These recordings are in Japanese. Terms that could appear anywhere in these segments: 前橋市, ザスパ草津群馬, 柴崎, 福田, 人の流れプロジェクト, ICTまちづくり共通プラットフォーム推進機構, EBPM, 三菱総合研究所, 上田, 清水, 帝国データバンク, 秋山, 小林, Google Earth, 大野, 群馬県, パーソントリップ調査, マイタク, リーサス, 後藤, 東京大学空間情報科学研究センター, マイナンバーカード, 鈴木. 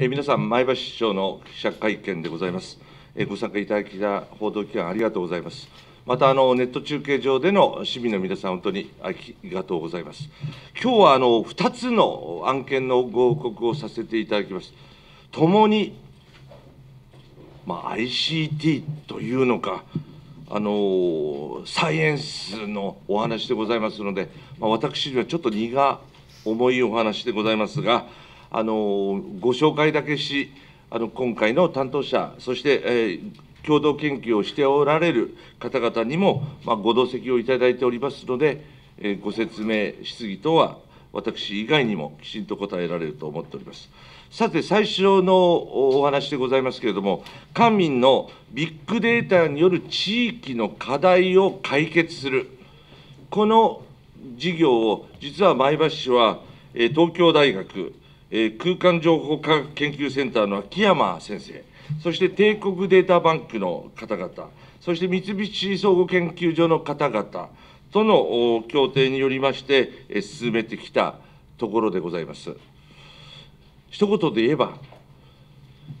皆さん、前橋市長の記者会見でございます。ご参加いただきた報道機関、ありがとうございます。また、ネット中継上での市民の皆さん、本当にありがとうございます。今日は2つの案件のご報告をさせていただきます。ともに、ICT というのか、サイエンスのお話でございますので、私にはちょっと荷が重いお話でございますが、ご紹介だけし、今回の担当者、そして、共同研究をしておられる方々にも、ご同席をいただいておりますので、ご説明、質疑等は私以外にもきちんと答えられると思っております。さて、最初のお話でございますけれども、官民のビッグデータによる地域の課題を解決する、この事業を、実は前橋市は東京大学空間情報科学研究センターの秋山先生、そして帝国データバンクの方々、そして三菱総合研究所の方々との協定によりまして、進めてきたところでございます。一言で言えば、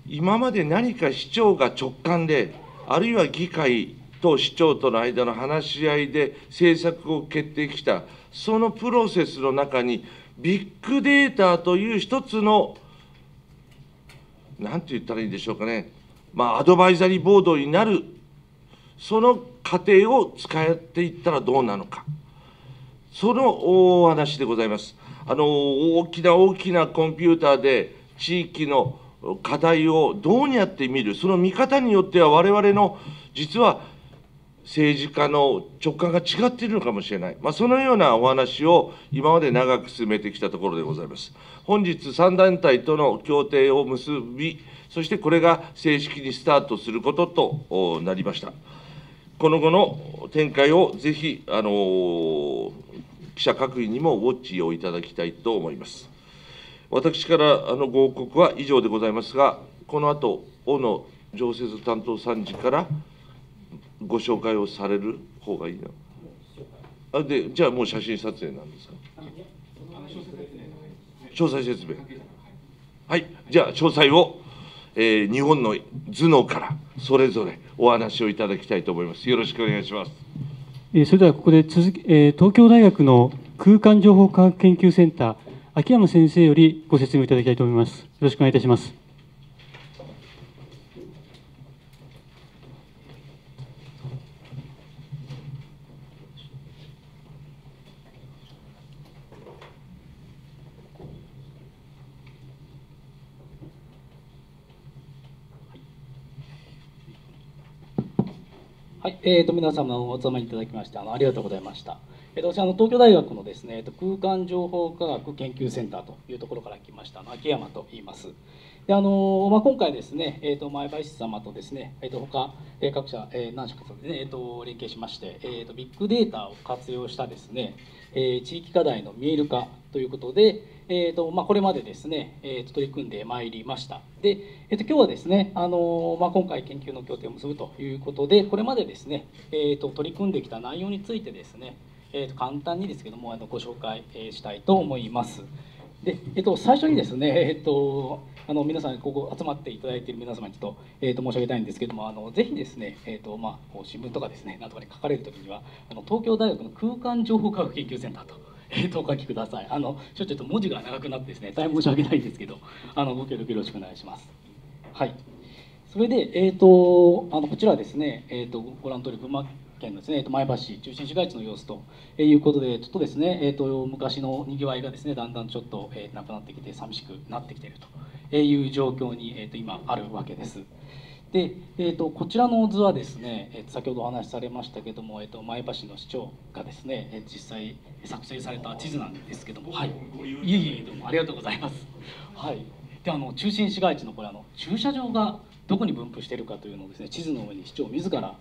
今まで何か市長が直感で、あるいは議会と市長との間の話し合いで政策を決定きた、そのプロセスの中に、ビッグデータという一つの、なんて言ったらいいんでしょうかね、アドバイザリーボードになる、その過程を使っていったらどうなのか、そのお話でございます。大きなコンピューターで地域の課題をどうやって見る、その見方によっては、我々の実は政治家の直感が違っているのかもしれない、そのようなお話を今まで長く進めてきたところでございます。本日、3団体との協定を結び、そしてこれが正式にスタートすることとなりました。この後の展開をぜひ、記者各位にもウォッチをいただきたいと思います。私からご報告は以上でございますが、この後、大野常設担当参事からご紹介をされる方がいいな。で、じゃあもう写真撮影なんですか。詳細説明。はい、じゃあ詳細を、日本の頭脳からそれぞれお話をいただきたいと思います。よろしくお願いします。それではここで東京大学の空間情報科学研究センター、秋山先生よりご説明いただきたいと思います。よろしくお願いいたします。はい、皆様お集まりいただきましてありがとうございました。私東京大学のですね、空間情報科学研究センターというところから来ました秋山と言います。で今回ですね、前橋市様とですね、他各社、何社かでね、連携しまして、ビッグデータを活用したですね、地域課題の見える化ということで、これまでですね、取り組んでまいりました。で、今日はですね、今回研究の協定を結ぶということで、これまでですね、取り組んできた内容についてですね、簡単にですけどもご紹介したいと思います。で、最初にですね、皆さんここ集まっていただいている皆様にちょっと、申し上げたいんですけども、ぜひですね、新聞とかですね、なんとかに書かれるときには、東京大学の空間情報科学研究センターと。お書きください。ちょっと文字が長くなってですね、大変申し訳ないんですけど、ご協力よろしくお願いします。はい。それで、こちらはですね、ご覧のとおり群馬県のですね、前橋市中心市街地の様子ということで、ちょっとですね、昔のにぎわいがですね、だんだんちょっとなくなってきて、寂しくなってきているという状況に今あるわけです。で、こちらの図はですね、先ほどお話しされましたけども、前橋の市長がですね、実際作成された地図なんですけども、はい、いえいえ、どうもありがとうございます。はい、で中心市街地のこれ駐車場がどこに分布しているかというのをですね、地図の上に市長自ら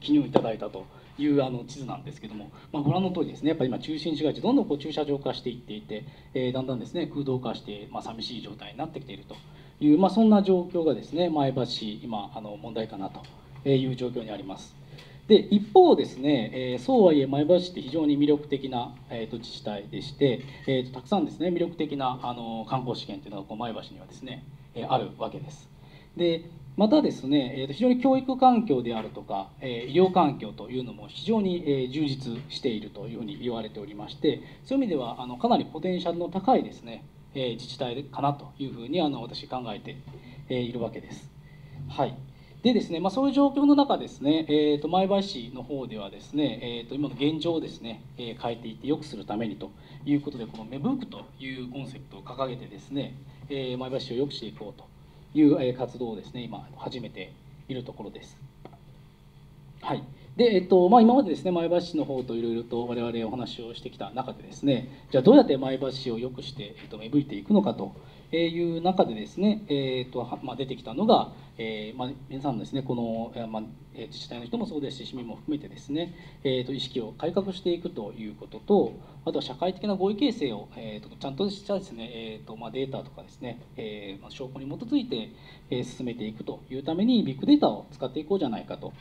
記入いただいたという地図なんですけども、ご覧の通りですね、やっぱり今中心市街地どんどん駐車場化していっていて、だんだんですね空洞化して寂しい状態になってきていると。いうそんな状況がですね前橋市今問題かなという状況にあります。で一方ですね、そうはいえ前橋市って非常に魅力的な、自治体でして、たくさんですね魅力的な観光資源というのがこう前橋にはですね、あるわけです。でまたですね、非常に教育環境であるとか、医療環境というのも非常に、充実しているというふうに言われておりまして、そういう意味ではかなりポテンシャルの高いですね、自治体かなというふうに私考えているわけです。はい。でですね、そういう状況の中ですね、前橋市の方ではですね、今の現状をですね、変えていって良くするためにということでこの芽吹くというコンセプトを掲げてですね、前橋市を良くしていこうという活動をですね今始めているところです。はい。で今までですね前橋市の方といろいろと我々お話をしてきた中でですね、じゃあどうやって前橋市を良くして、芽吹いていくのかという中でですね、出てきたのが、皆さんですねこの、自治体の人もそうですし市民も含めてですね、意識を改革していくということと、あとは社会的な合意形成を、ちゃんとしたですね、データとかですね、証拠に基づいて、進めていくというためにビッグデータを使っていこうじゃないかと。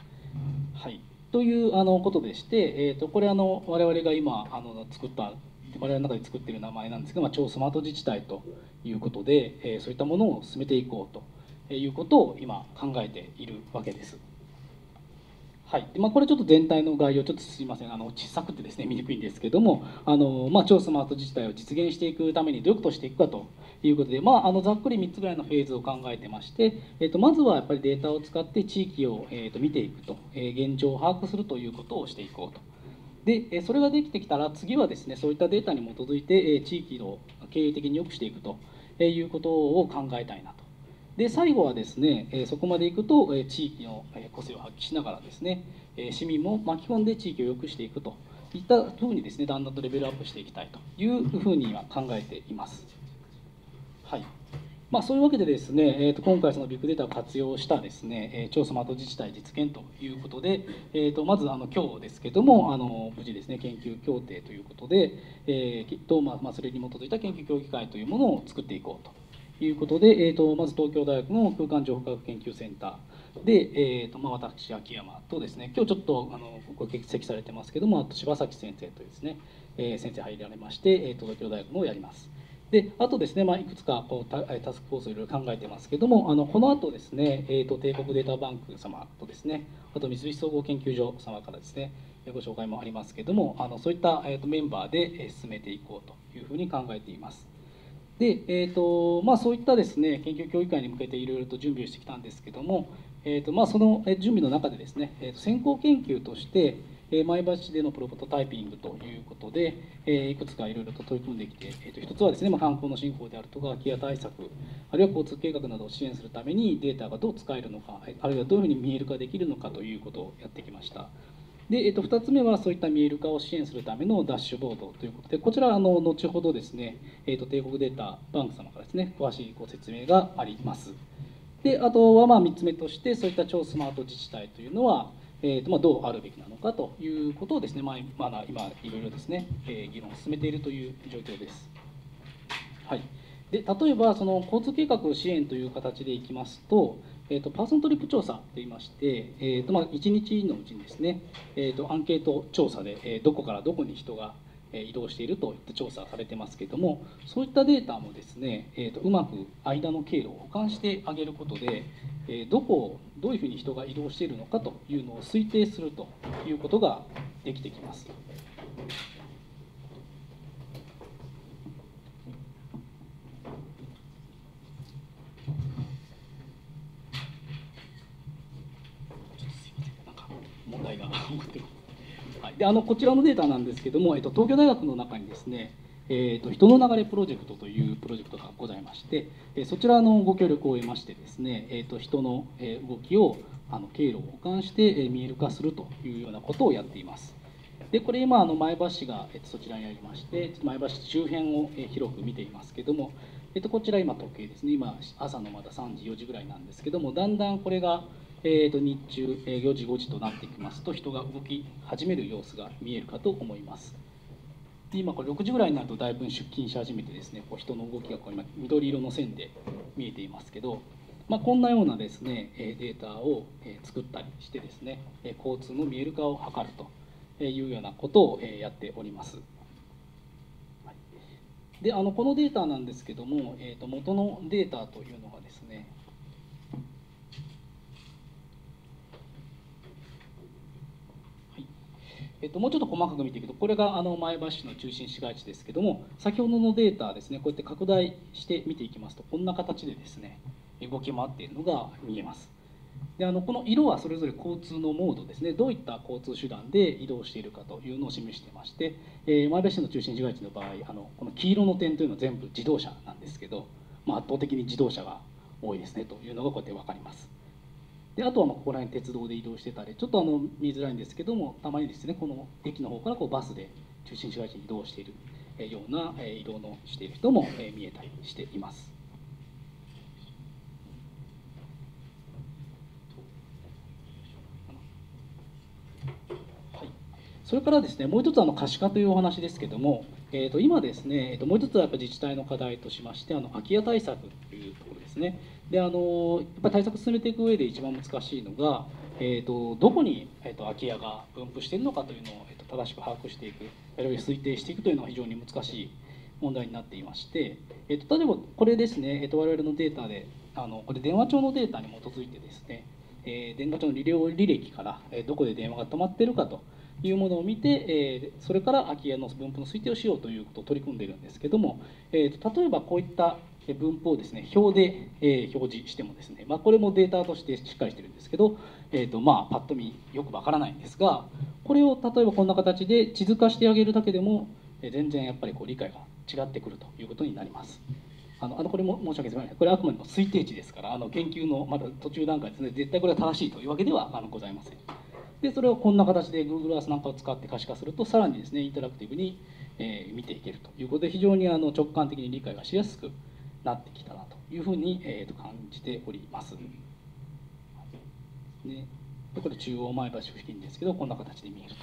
はい、ということでして、これ我々が今我々の中で作っている名前なんですけど、超スマート自治体ということで、そういったものを進めていこうということを今考えているわけです。はい。でこれちょっと全体の概要、ちょっとすいません小さくてですね見にくいんですけども、超スマート自治体を実現していくためにどういうことをしていくかということで、ざっくり3つぐらいのフェーズを考えてまして、まずはやっぱりデータを使って地域を、見ていくと、現状を把握するということをしていこうと。でそれができてきたら次はですねそういったデータに基づいて地域を経営的に良くしていくということを考えたいなと。で最後はですねそこまでいくと地域の個性を発揮しながらですね市民も巻き込んで地域を良くしていくといったふうにですねだんだんとレベルアップしていきたいというふうには考えています。はい。そういうわけでですね、今回そのビッグデータを活用したですね、超スマート自治体実現ということで、まず今日ですけども無事ですね研究協定ということで、それに基づいた研究協議会というものを作っていこうということで、まず東京大学の空間情報科学研究センターで、私秋山とですね今日ちょっとご欠席されてますけども、あと柴崎先生というですね、先生入られまして、東京大学をやります。であとですね、いくつかタスクフォースをいろいろ考えてますけども、このあとですね、帝国データバンク様とですね、あと三菱総合研究所様からですねご紹介もありますけども、そういった、メンバーで進めていこうというふうに考えています。で、そういったですね研究協議会に向けていろいろと準備をしてきたんですけども、その準備の中でですね、先行研究として前橋でのプロトタイピングということで、いくつかいろいろと取り組んできて、一つはですね、観光の振興であるとか空き家対策、あるいは交通計画などを支援するためにデータがどう使えるのか、あるいはどういうふうに見える化できるのかということをやってきました。で、2つ目はそういった見える化を支援するためのダッシュボードということで、こちら後ほどですね、帝国データバンク様からですね詳しいご説明があります。であとは3つ目として、そういった超スマート自治体というのはどうあるべきなのかということをですね、今いろいろですね、議論を進めているという状況です。はい、で例えばその交通計画支援という形でいきますと、パーソントリップ調査といいまして、1日のうちにですね、アンケート調査で、どこからどこに人が移動しているといった調査されてますけども、そういったデータもですね、うまく間の経路を補完してあげることで、どこをどういうふうに人が移動しているのかというのを推定するということができてきます。ちょっとすいません、なんか問題が起こってます。でこちらのデータなんですけども、東京大学の中にですね、人の流れプロジェクトというプロジェクトがございまして、そちらのご協力を得ましてですね、人の動きを経路を補完して見える化するというようなことをやっています。でこれ今前橋市がそちらにありまして、前橋市周辺を広く見ていますけども、こちら今時計ですね、今朝のまだ3時4時ぐらいなんですけども、だんだんこれが日中4時5時となってきますと、人が動き始める様子が見えるかと思います。で今これ6時ぐらいになるとだいぶ出勤し始めてですね、こう人の動きがこう今緑色の線で見えていますけど、こんなようなですねデータを作ったりしてですね、交通の見える化を図るというようなことをやっております。で、このデータなんですけども、元のデータというのがですね、もうちょっと細かく見ていくと、これが前橋市の中心市街地ですけども、先ほどのデータですね、こうやって拡大して見ていきますと、こんな形でですね動き回っているのが見えます。で、この色はそれぞれ交通のモードですね、どういった交通手段で移動しているかというのを示してまして、前橋市の中心市街地の場合、この黄色の点というのは全部自動車なんですけど、圧倒的に自動車が多いですねというのがこうやって分かります。で、あとはここら辺鉄道で移動してたり、ちょっと見づらいんですけども、たまにですねこの駅の方からバスで中心市街地に移動しているような移動のしている人も見えたりしています。はい、それからですね、もう一つ可視化というお話ですけども、今ですね、もう一つはやっぱ自治体の課題としまして、空き家対策というところですね。で、やっぱり対策進めていく上で一番難しいのが、どこに、空き家が分布しているのかというのを、正しく把握していく、あるいは推定していくというのが非常に難しい問題になっていまして、例えばこれですね、我々のデータでこれ電話帳のデータに基づいてですね、電話帳の利用履歴から、どこで電話が止まっているかというものを見て、それから空き家の分布の推定をしようということを取り組んでいるんですけども、例えばこういった分布をですね表で、表示してもですね、これもデータとしてしっかりしてるんですけど、パッと見よくわからないんですが、これを例えばこんな形で地図化してあげるだけでも、全然やっぱり理解が違ってくるということになります。これも申し訳ございません、これはあくまでも推定値ですから、研究のまだ途中段階ですので、絶対これは正しいというわけではございません。で、それをこんな形で Google Earth なんかを使って可視化すると、さらにですねインタラクティブに見ていけるということで、非常に直感的に理解がしやすくなってきたなというふうに感じております。で、これ中央前橋付近ですけど、こんな形で見えると。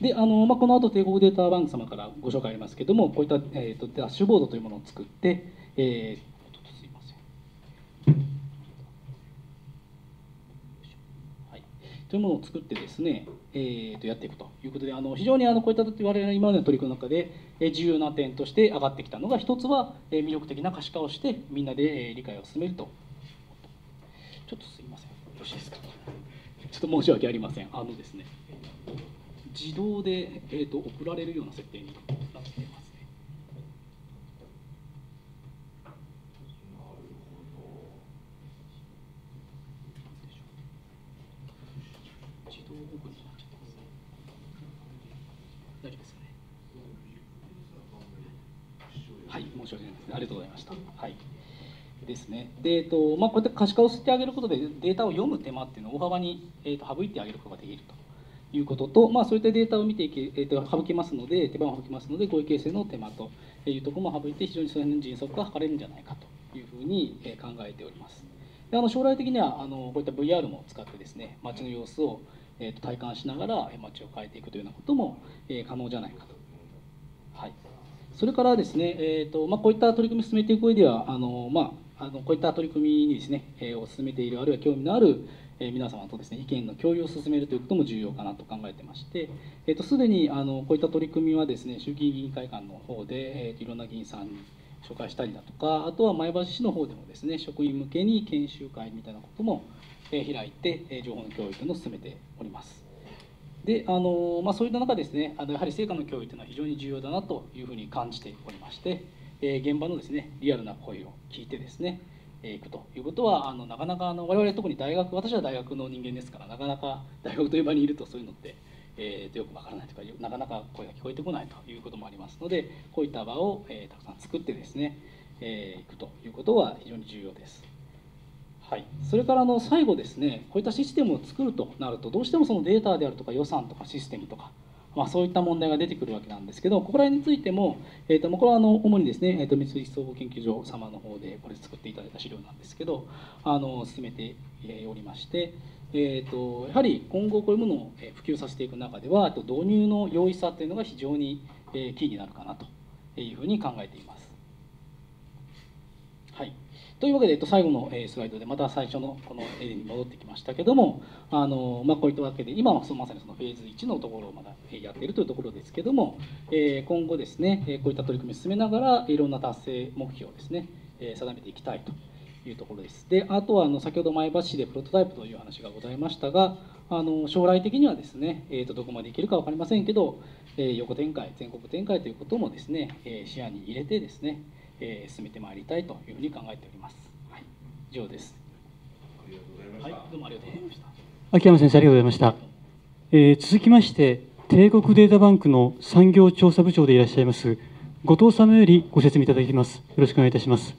で、この後帝国データバンク様からご紹介ありますけれども、こういった、ダッシュボードというものを作って、というものを作ってですね、やっていくということで、非常にこういった我々の今までの取り組みの中で重要な点として上がってきたのが、一つは魅力的な可視化をしてみんなで理解を進めると。ちょっとすいません、よろしいですか。ちょっと申し訳ありません。ですね、自動で、送られるような設定になっていますね。自動送りになっちゃってますね。大丈夫ですかね。はい、申し訳ないですね。ありがとうございました。はい。ですね。で、こうやって可視化をしてあげることで、データを読む手間っていうのを大幅に、省いてあげることができると。いうことと、そういったデータを見ていけ、省きますので、手間を省きますので、合意形成の手間というところも省いて、非常にその辺の迅速が図れるんじゃないかというふうに考えております。で、将来的にはこういった VR も使ってですね、街の様子を体感しながら街を変えていくというようなことも可能じゃないかと。はい、それからですね、こういった取り組みを進めていく上では、こういった取り組みにですね、を進めている、あるいは興味のある皆様とですね、意見の共有を進めるということも重要かなと考えてまして、すでにこういった取り組みはですね、衆議院議員会館の方で、いろんな議員さんに紹介したりだとか、あとは前橋市の方でもですね、職員向けに研修会みたいなことも開いて、情報の共有というのを進めております。で、そういった中ですね、やはり成果の共有というのは非常に重要だなというふうに感じておりまして、現場のですね、リアルな声を聞いてですね、いくということは、なかなか我々特に大学、私は大学の人間ですから、なかなか大学という場にいるとそういうのって、よくわからないとか、なかなか声が聞こえてこないということもありますので、こういった場を、たくさん作ってですね、いくということは非常に重要です。はい、それから最後ですね、こういったシステムを作るとなると、どうしてもそのデータであるとか予算とかシステムとか、そういった問題が出てくるわけなんですけど、ここら辺についても、これは主にですね、三井総合研究所様の方でこれ作っていただいた資料なんですけど、進めておりまして、やはり今後こういうものを普及させていく中では、導入の容易さというのが非常にキーになるかなというふうに考えています。はい、というわけで、最後のスライドでまた最初のこの絵に戻ってきましたけども、こういったわけで今はまさにそのフェーズ1のところをまだやっているというところですけども、今後ですね、こういった取り組みを進めながらいろんな達成目標をですね定めていきたいというところです。で、あとは先ほど前橋市でプロトタイプという話がございましたが、将来的にはですね、どこまでいけるか分かりませんけど、横展開、全国展開ということもですね、視野に入れてですね、進めてまいりたいというふうに考えております。はい、以上です。ありがとうございました。はい、どうもありがとうございました。秋山先生、ありがとうございました。続きまして、帝国データバンクの産業調査部長でいらっしゃいます後藤様よりご説明いただきます。よろしくお願いいたします。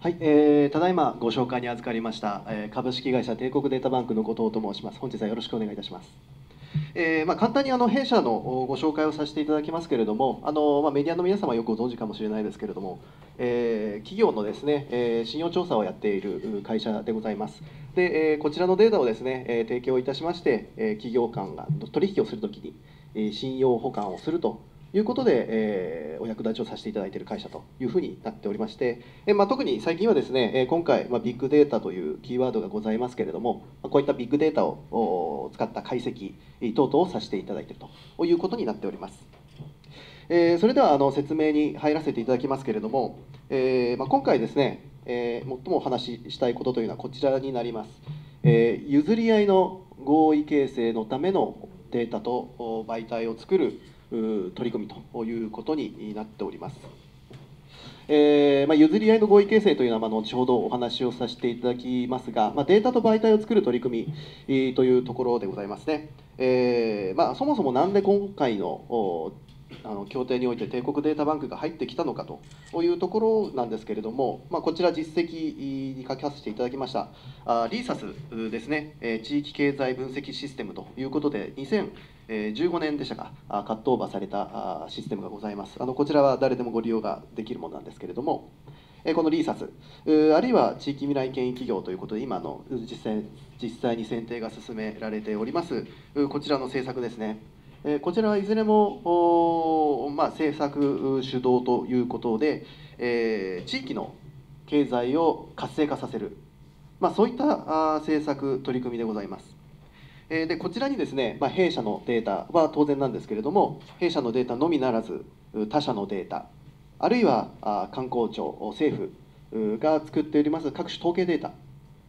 はい、ただいまご紹介に預かりました、株式会社帝国データバンクの後藤と申します。本日はよろしくお願いいたします。簡単に弊社のご紹介をさせていただきますけれども、メディアの皆様よくご存知かもしれないですけれども、企業のですね、信用調査をやっている会社でございます。で、こちらのデータをですね、提供いたしまして、企業間が取引をするときに、信用保管をするということで、お役立ちをさせていただいている会社というふうになっておりまして、特に最近はですね、今回、ビッグデータというキーワードがございますけれども、こういったビッグデータを使った解析等々をさせていただいているということになっております。それでは説明に入らせていただきますけれども、今回ですね、最もお話ししたいことというのはこちらになります。譲り合いの合意形成のためのデータと媒体を作る取り組みということになっております。譲り合いの合意形成というのは後ほどお話をさせていただきますが、データと媒体を作る取り組みというところでございますね。そもそもなんで今回の協定において帝国データバンクが入ってきたのかというところなんですけれども、こちら実績に書かせていただきましたリーサスですね、地域経済分析システムということで2015年でしたか、カットオーバーされたシステムがございます。こちらは誰でもご利用ができるものなんですけれども、このリーサスあるいは地域未来権益企業ということで今の実際に選定が進められておりますこちらの政策ですね。こちらはいずれも、政策主導ということで、地域の経済を活性化させる、そういった政策取り組みでございます。でこちらにですね、弊社のデータは当然なんですけれども、弊社のデータのみならず他社のデータ、あるいは観光庁政府が作っております各種統計データ、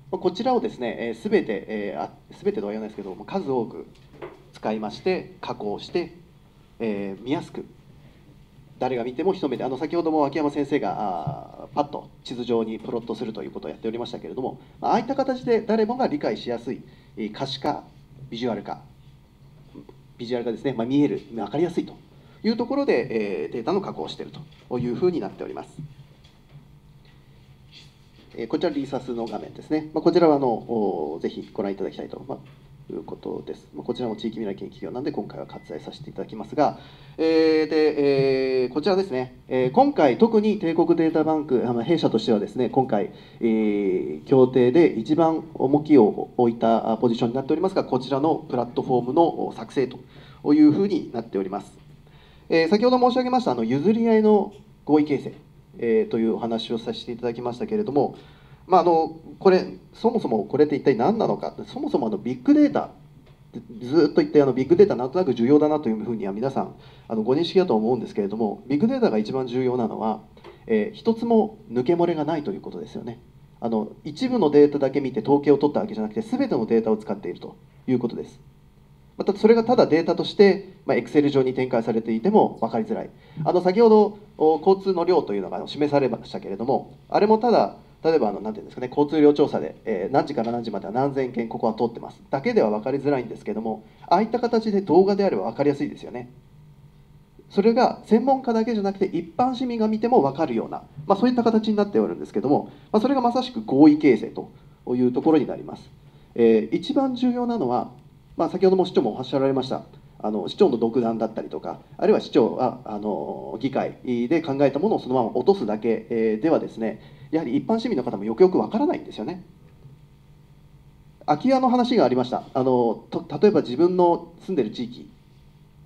こちらをですね全てとは言わないですけども数多く使いまして加工して、見やすく誰が見ても一目で先ほども秋山先生がパッと地図上にプロットするということをやっておりましたけれども、ああいった形で誰もが理解しやすい可視化ビジュアル化ですね、見える分かりやすいというところで、データの加工をしているというふうになっております。こちらリーサスの画面ですね。こちらはぜひご覧いただきたいと思います。いうことです。こちらも地域未来系企業なので今回は割愛させていただきますが、こちらですね、今回特に帝国データバンク弊社としてはですね、今回、協定で一番重きを置いたポジションになっておりますが、こちらのプラットフォームの作成というふうになっております。先ほど申し上げました譲り合いの合意形成、というお話をさせていただきましたけれども、そもそもこれって一体何なのか、そもそもビッグデータ、ずっと言ってビッグデータなんとなく重要だなというふうには皆さんご認識だと思うんですけれども、ビッグデータが一番重要なのは、一つも抜け漏れがないということですよね。一部のデータだけ見て統計を取ったわけじゃなくて、全てのデータを使っているということです。またそれがただデータとしてExcel 上に展開されていても分かりづらい。先ほど交通の量というのが示されましたけれども、あれもただ例えば何ていうんですかね、交通量調査で、何時から何時までは何千件ここは通ってますだけでは分かりづらいんですけども、ああいった形で動画であれば分かりやすいですよね。それが専門家だけじゃなくて一般市民が見ても分かるような、そういった形になっておるんですけども、それがまさしく合意形成というところになります。一番重要なのは、先ほども市長もおっしゃられました、市長の独断だったりとか、あるいは市長は議会で考えたものをそのまま落とすだけではですね、やはり一般市民の方もよくよくわからないんですよね。空き家の話がありました。例えば自分の住んでる地域、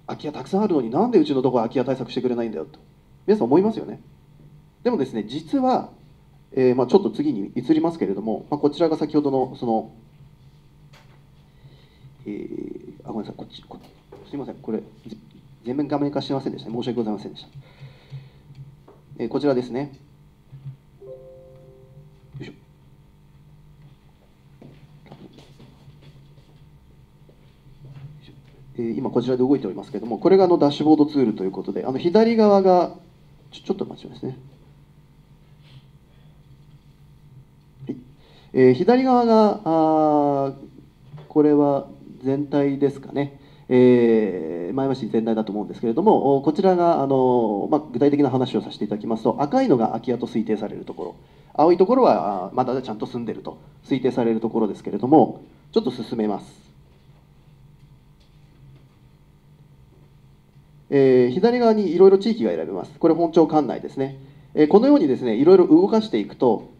空き家たくさんあるのになんでうちのところ空き家対策してくれないんだよと皆さん思いますよね。でもですね、実は、ちょっと次に移りますけれども、こちらが先ほどのその、ごめんなさい、すみません、これ全面画面化してませんでした。申し訳ございませんでした。こちらですね。よいしょ。今こちらで動いておりますけれども、これがダッシュボードツールということで、左側がちょっと待ちますね。左側がこれは全体ですかね。前橋全体だと思うんですけれども、こちらが具体的な話をさせていただきますと、赤いのが空き家と推定されるところ、青いところはまだちゃんと住んでると推定されるところですけれども、ちょっと進めます。左側にいろいろ地域が選べます。これ本庁管内ですね。このようにですね、いろいろ動かしていくと、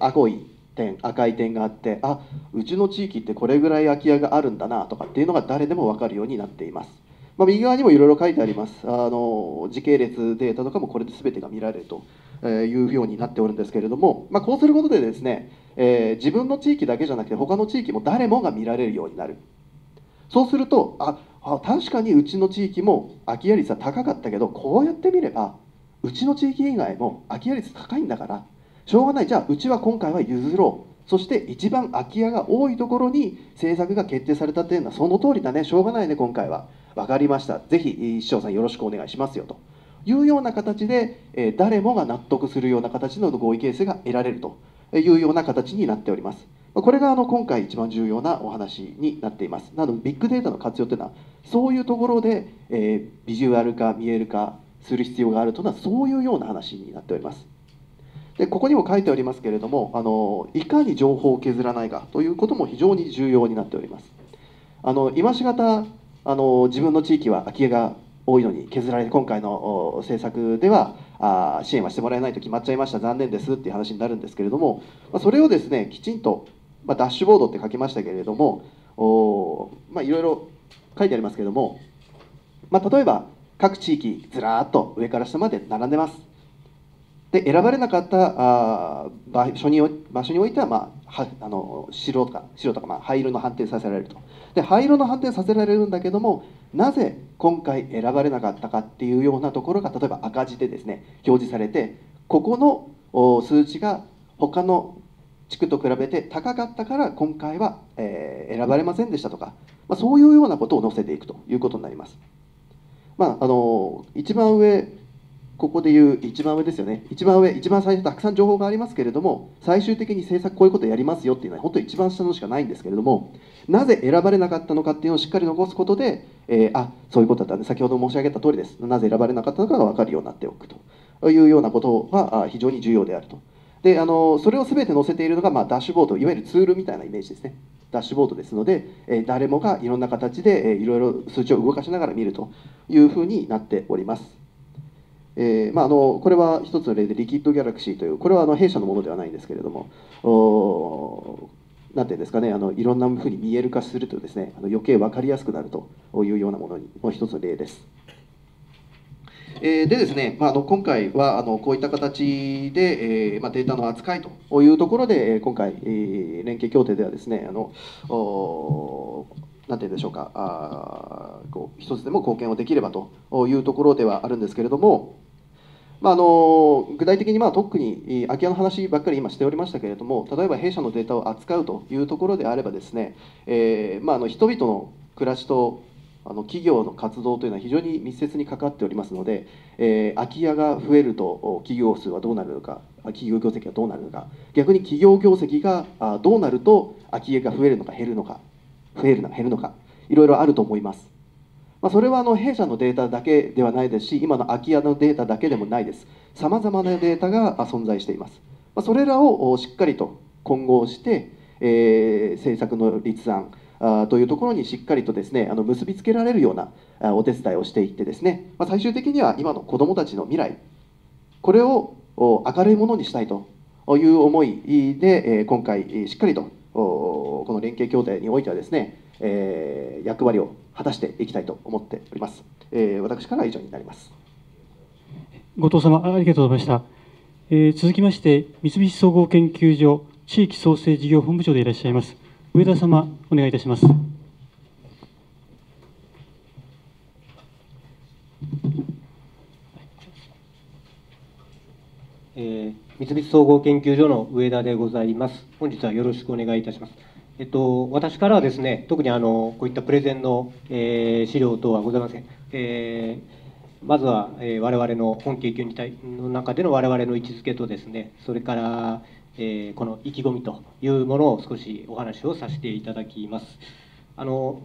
青い点、赤い点があって、あ、うちの地域ってこれぐらい空き家があるんだなとかっていうのが誰でも分かるようになっています。右側にもいろいろ書いてあります。時系列データとかもこれで全てが見られるというようになっておるんですけれども、こうすることでですね、自分の地域だけじゃなくて他の地域も誰もが見られるようになる。そうすると、あ、確かにうちの地域も空き家率は高かったけど、こうやってみればうちの地域以外も空き家率高いんだからしょうがない、じゃあうちは今回は譲ろう、そして一番空き家が多いところに政策が決定されたというのはその通りだね、しょうがないね、今回は分かりました、ぜひ市長さんよろしくお願いしますよというような形で、誰もが納得するような形の合意形成が得られるというような形になっております。これが今回一番重要なお話になっています。なのでビッグデータの活用というのはそういうところで、ビジュアル化見える化する必要があるというのはそういうような話になっております。でここにも書いておりますけれども、いかに情報を削らないかということも非常に重要になっております。今しがた自分の地域は空き家が多いのに削られて、今回の政策では支援はしてもらえないと決まっちゃいました、残念ですっていう話になるんですけれども、それをですね、きちんと、ダッシュボードって書きましたけれども、いろいろ書いてありますけれども、例えば各地域ずらーっと上から下まで並んでます。で選ばれなかった場所においては、白とか灰色の判定させられると。で灰色の判定させられるんだけども、なぜ今回選ばれなかったかっていうようなところが例えば赤字でですね表示されて、ここの数値が他の地区と比べて高かったから今回は選ばれませんでしたとか、そういうようなことを載せていくということになります。一番上、ここでいう一番上ですよね。一番上、一番最初たくさん情報がありますけれども、最終的に政策こういうことやりますよっていうのは本当に一番下のしかないんですけれども、なぜ選ばれなかったのかっていうのをしっかり残すことで、そういうことだったんで、先ほど申し上げた通りです。なぜ選ばれなかったのかが分かるようになっておくというようなことは非常に重要であると。でそれを全て載せているのが、ダッシュボード、いわゆるツールみたいなイメージですね。ダッシュボードですので、誰もがいろんな形でいろいろ数値を動かしながら見るというふうになっております。これは一つの例で、リキッドギャラクシーという、これは弊社のものではないんですけれども、なんていうんですかね、いろんなふうに見える化するとですね、余計分かりやすくなるというようなものの一つの例です。でですね、今回はこういった形で、データの扱いというところで、今回、連携協定ではですね、なんて言うんでしょうか、一つでも貢献をできればというところではあるんですけれども、具体的に特に空き家の話ばっかり今しておりましたけれども、例えば弊社のデータを扱うというところであればですね、人々の暮らしと企業の活動というのは非常に密接に関わっておりますので、空き家が増えると企業数はどうなるのか、企業業績はどうなるのか、逆に企業業績がどうなると空き家が増えるのか減るのか、いろいろあると思います。それは弊社のデータだけではないですし、今の空き家のデータだけでもないです。さまざまなデータが存在しています。それらをしっかりと混合して、政策の立案、というところにしっかりとですね、結びつけられるようなお手伝いをしていってですね、最終的には今の子どもたちの未来、これを明るいものにしたいという思いで、今回しっかりとこの連携協定においてはですね、役割を果たしていきたいと思っております。私からは以上になります。後藤様、ありがとうございました。続きまして、三菱総合研究所地域創生事業本部長でいらっしゃいます上田様、お願いいたします。三菱総合研究所の上田でございます。本日はよろしくお願いいたします。私からはですね、特にこういったプレゼンの、資料等はございません。まずは、我々の本研究隊の中での我々の位置づけとですね、それから、この意気込みというものを少しお話をさせていただきます。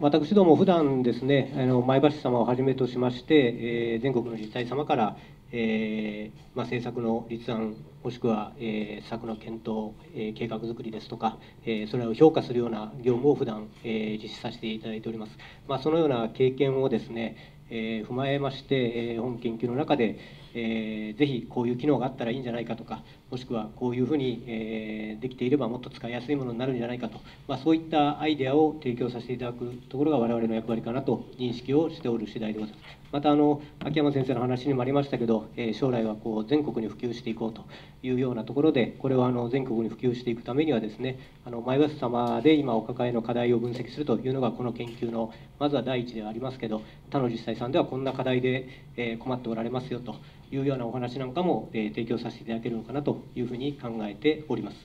私ども普段ですね、前橋様をはじめとしまして、全国の自治体様から、政策の立案、もしくは、策の検討、計画づくりですとか、それを評価するような業務を普段、実施させていただいております。そのような経験をですね、踏まえまして、本研究の中で、ぜひこういう機能があったらいいんじゃないかとか、もしくはこういうふうに、できていればもっと使いやすいものになるんじゃないかと、そういったアイデアを提供させていただくところが我々の役割かなと認識をしておる次第でございます。また秋山先生の話にもありましたけど、将来はこう全国に普及していこうというようなところで、これは全国に普及していくためにはですね、前橋様で今お抱えの課題を分析するというのがこの研究のまずは第一ではありますけど、他の自治体さんではこんな課題で困っておられますよというようなお話なんかも提供させていただけるのかなというふうに考えております。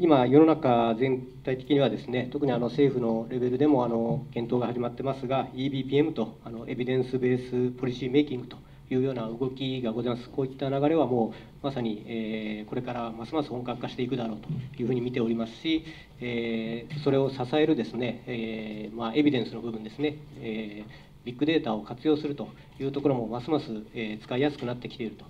今、世の中全体的にはですね、特に政府のレベルでも検討が始まってますが、 EBPM とエビデンスベースポリシーメイキングというような動きがございます。こういった流れはもうまさに、これからますます本格化していくだろうというふうに見ておりますし、それを支えるですね、エビデンスの部分ですね、ビッグデータを活用するというところもますます、使いやすくなってきていると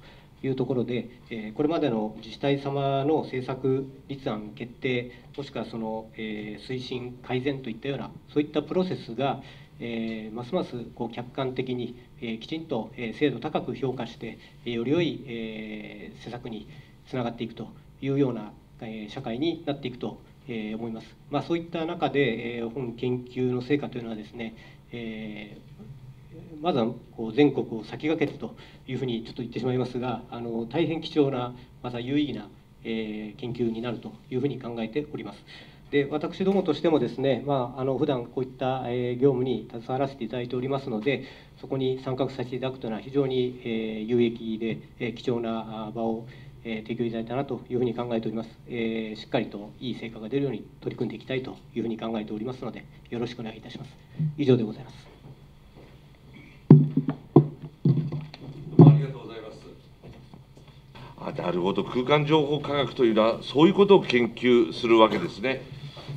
いうところで、これまでの自治体様の政策立案決定、もしくはその推進改善といったようなそういったプロセスがますますこう客観的にきちんと精度高く評価してより良い施策につながっていくというような社会になっていくと思います。そういった中で本研究の成果というのはですね、まずはこう全国を先駆けてというふうにちょっと言ってしまいますが、大変貴重なまた有意義な研究になるというふうに考えております。で、私どもとしてもですね、普段こういった業務に携わらせていただいておりますので、そこに参画させていただくというのは非常に有益で貴重な場を提供いただいたなというふうに考えております。しっかりといい成果が出るように取り組んでいきたいというふうに考えておりますので、よろしくお願いいたします。以上でございます。なるほど、空間情報科学というのは、そういうことを研究するわけですね。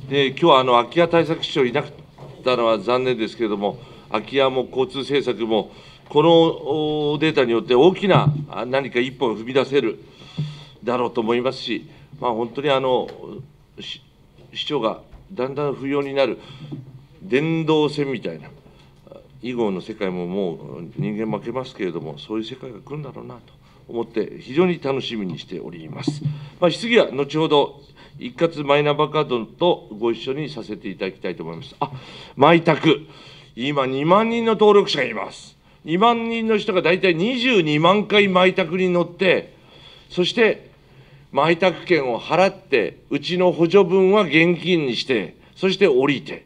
で、今日は空き家対策室長いなかったのは残念ですけれども、空き家も交通政策も、このデータによって大きな何か一歩を踏み出せるだろうと思いますし、本当に市長がだんだん不要になる電動船みたいな、以後の世界ももう人間負けますけれども、そういう世界が来るんだろうなと思って、非常に楽しみにしております。質疑は後ほど、一括マイナンバーカードとご一緒にさせていただきたいと思います。マイタク、今、2万人の登録者がいます。2万人の人が大体22万回マイタクに乗って、そしてマイタク券を払って、うちの補助分は現金にして、そして降りて、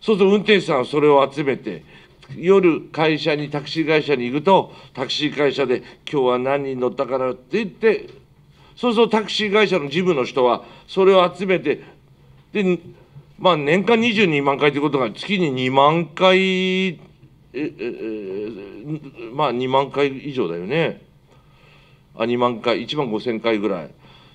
そうすると運転手さんはそれを集めて、夜、会社に、タクシー会社に行くと、タクシー会社で、今日は何人乗ったかなって言って、そうするとタクシー会社の事務の人は、それを集めて、で、年間22万回ということが、月に2万回、2万回以上だよね、2万回、1万5000回ぐらい、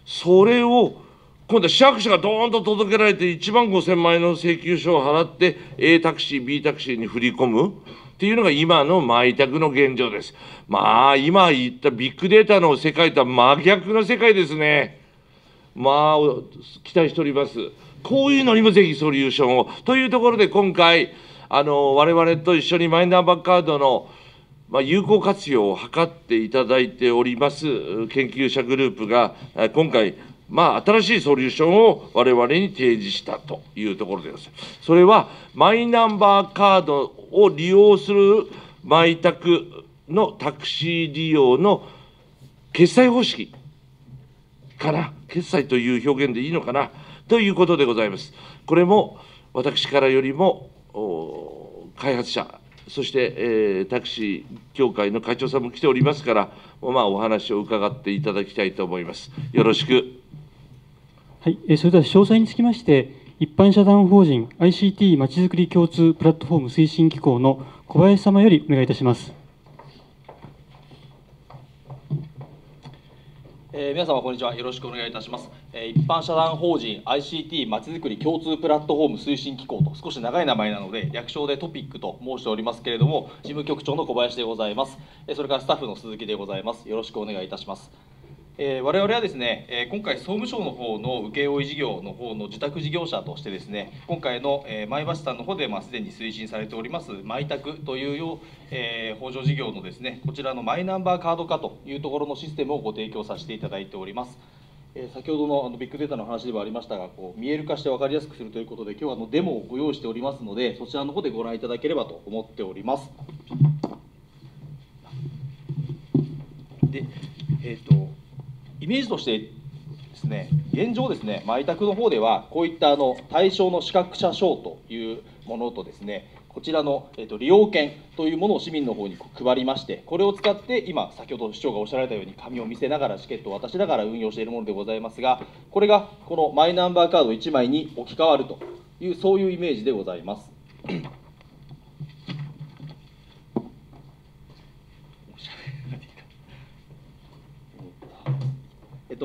それを、今度は市役所がどーんと届けられて、1万5000万円の請求書を払って、A タクシー、B タクシーに振り込むっていうのが今のマイタクの現状です。今言ったビッグデータの世界とは真逆の世界ですね。期待しております。こういうのにもぜひソリューションを。というところで今回、我々と一緒にマイナンバーカードの有効活用を図っていただいております研究者グループが、今回、新しいソリューションを我々に提示したというところでございます。それは、マイナンバーカードを利用する毎宅のタクシー利用の決済方式かな、決済という表現でいいのかな、ということでございます。これも私からよりも開発者、そして、タクシー協会の会長さんも来ておりますから、お話を伺っていただきたいと思います。よろしく。はい、それでは詳細につきまして、一般社団法人 ICT まちづくり共通プラットフォーム推進機構の小林様よりお願いいたします。皆様こんにちは。よろしくお願いいたします。一般社団法人 ICT まちづくり共通プラットフォーム推進機構と、少し長い名前なので略称でトピックと申しておりますけれども、事務局長の小林でございます。それからスタッフの鈴木でございます。よろしくお願いいたします。我々はですね、今回総務省の方の請負事業の方の受託事業者としてですね、今回の前橋さんの方で既に推進されておりますマイタクという補助事業のですね、こちらのマイナンバーカード化というところのシステムをご提供させていただいております。先ほどのビッグデータの話ではありましたが、見える化して分かりやすくするということで、今日はデモをご用意しておりますので、そちらの方でご覧いただければと思っております。で、イメージとしてですね、現状ですね、マイタクの方ではこういった対象の資格者証というものとですね、こちらの利用券というものを市民の方に配りまして、これを使って今先ほど市長がおっしゃられたように紙を見せながらチケットを渡しながら運用しているものでございますが、これがこのマイナンバーカード1枚に置き換わるという、そういうイメージでございます。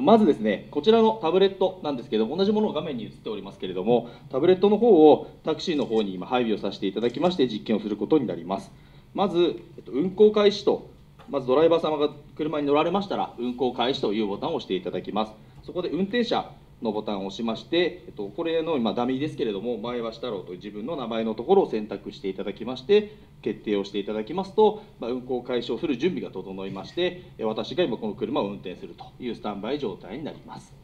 まずですね、こちらのタブレットなんですけども、同じものを画面に映っておりますけれども、タブレットの方をタクシーの方に今配備をさせていただきまして、実験をすることになります。まず運行開始と、まずドライバー様が車に乗られましたら運行開始というボタンを押していただきます。そこで運転者のボタンを押しまして、これの今ダミーですけれども、前橋太郎という自分の名前のところを選択していただきまして、決定をしていただきますと、運行開始をする準備が整いまして、私が今この車を運転するというスタンバイ状態になります。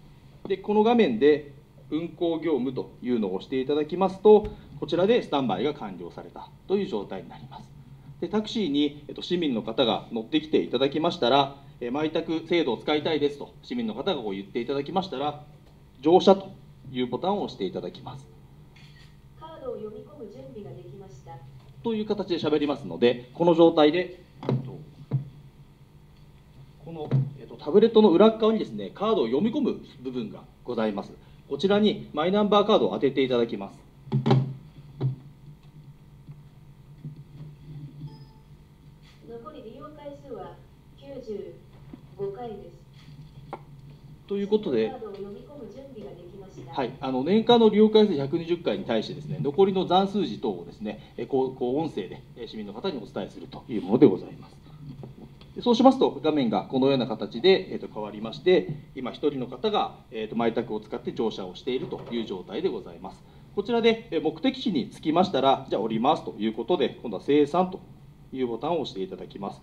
で、この画面で運行業務というのを押していただきますと、こちらでスタンバイが完了されたという状態になります。で、タクシーに市民の方が乗ってきていただきましたら、マイタク制度を使いたいですと市民の方が言っていただきましたら、乗車というボタンを押していただきます。カードを読み込む準備ができましたという形で喋りますので、この状態でこのタブレットの裏側にですね、カードを読み込む部分がございます。こちらにマイナンバーカードを当てていただきます。残り利用回数は95回ですということで、はい、年間の利用回数120回に対してですね、残りの残数字等をですね、音声で市民の方にお伝えするというものでございます。そうしますと、画面がこのような形で変わりまして、今、1人の方がマイタクを使って乗車をしているという状態でございます。こちらで目的地に着きましたら、じゃあ降りますということで、今度は精算というボタンを押していただきます。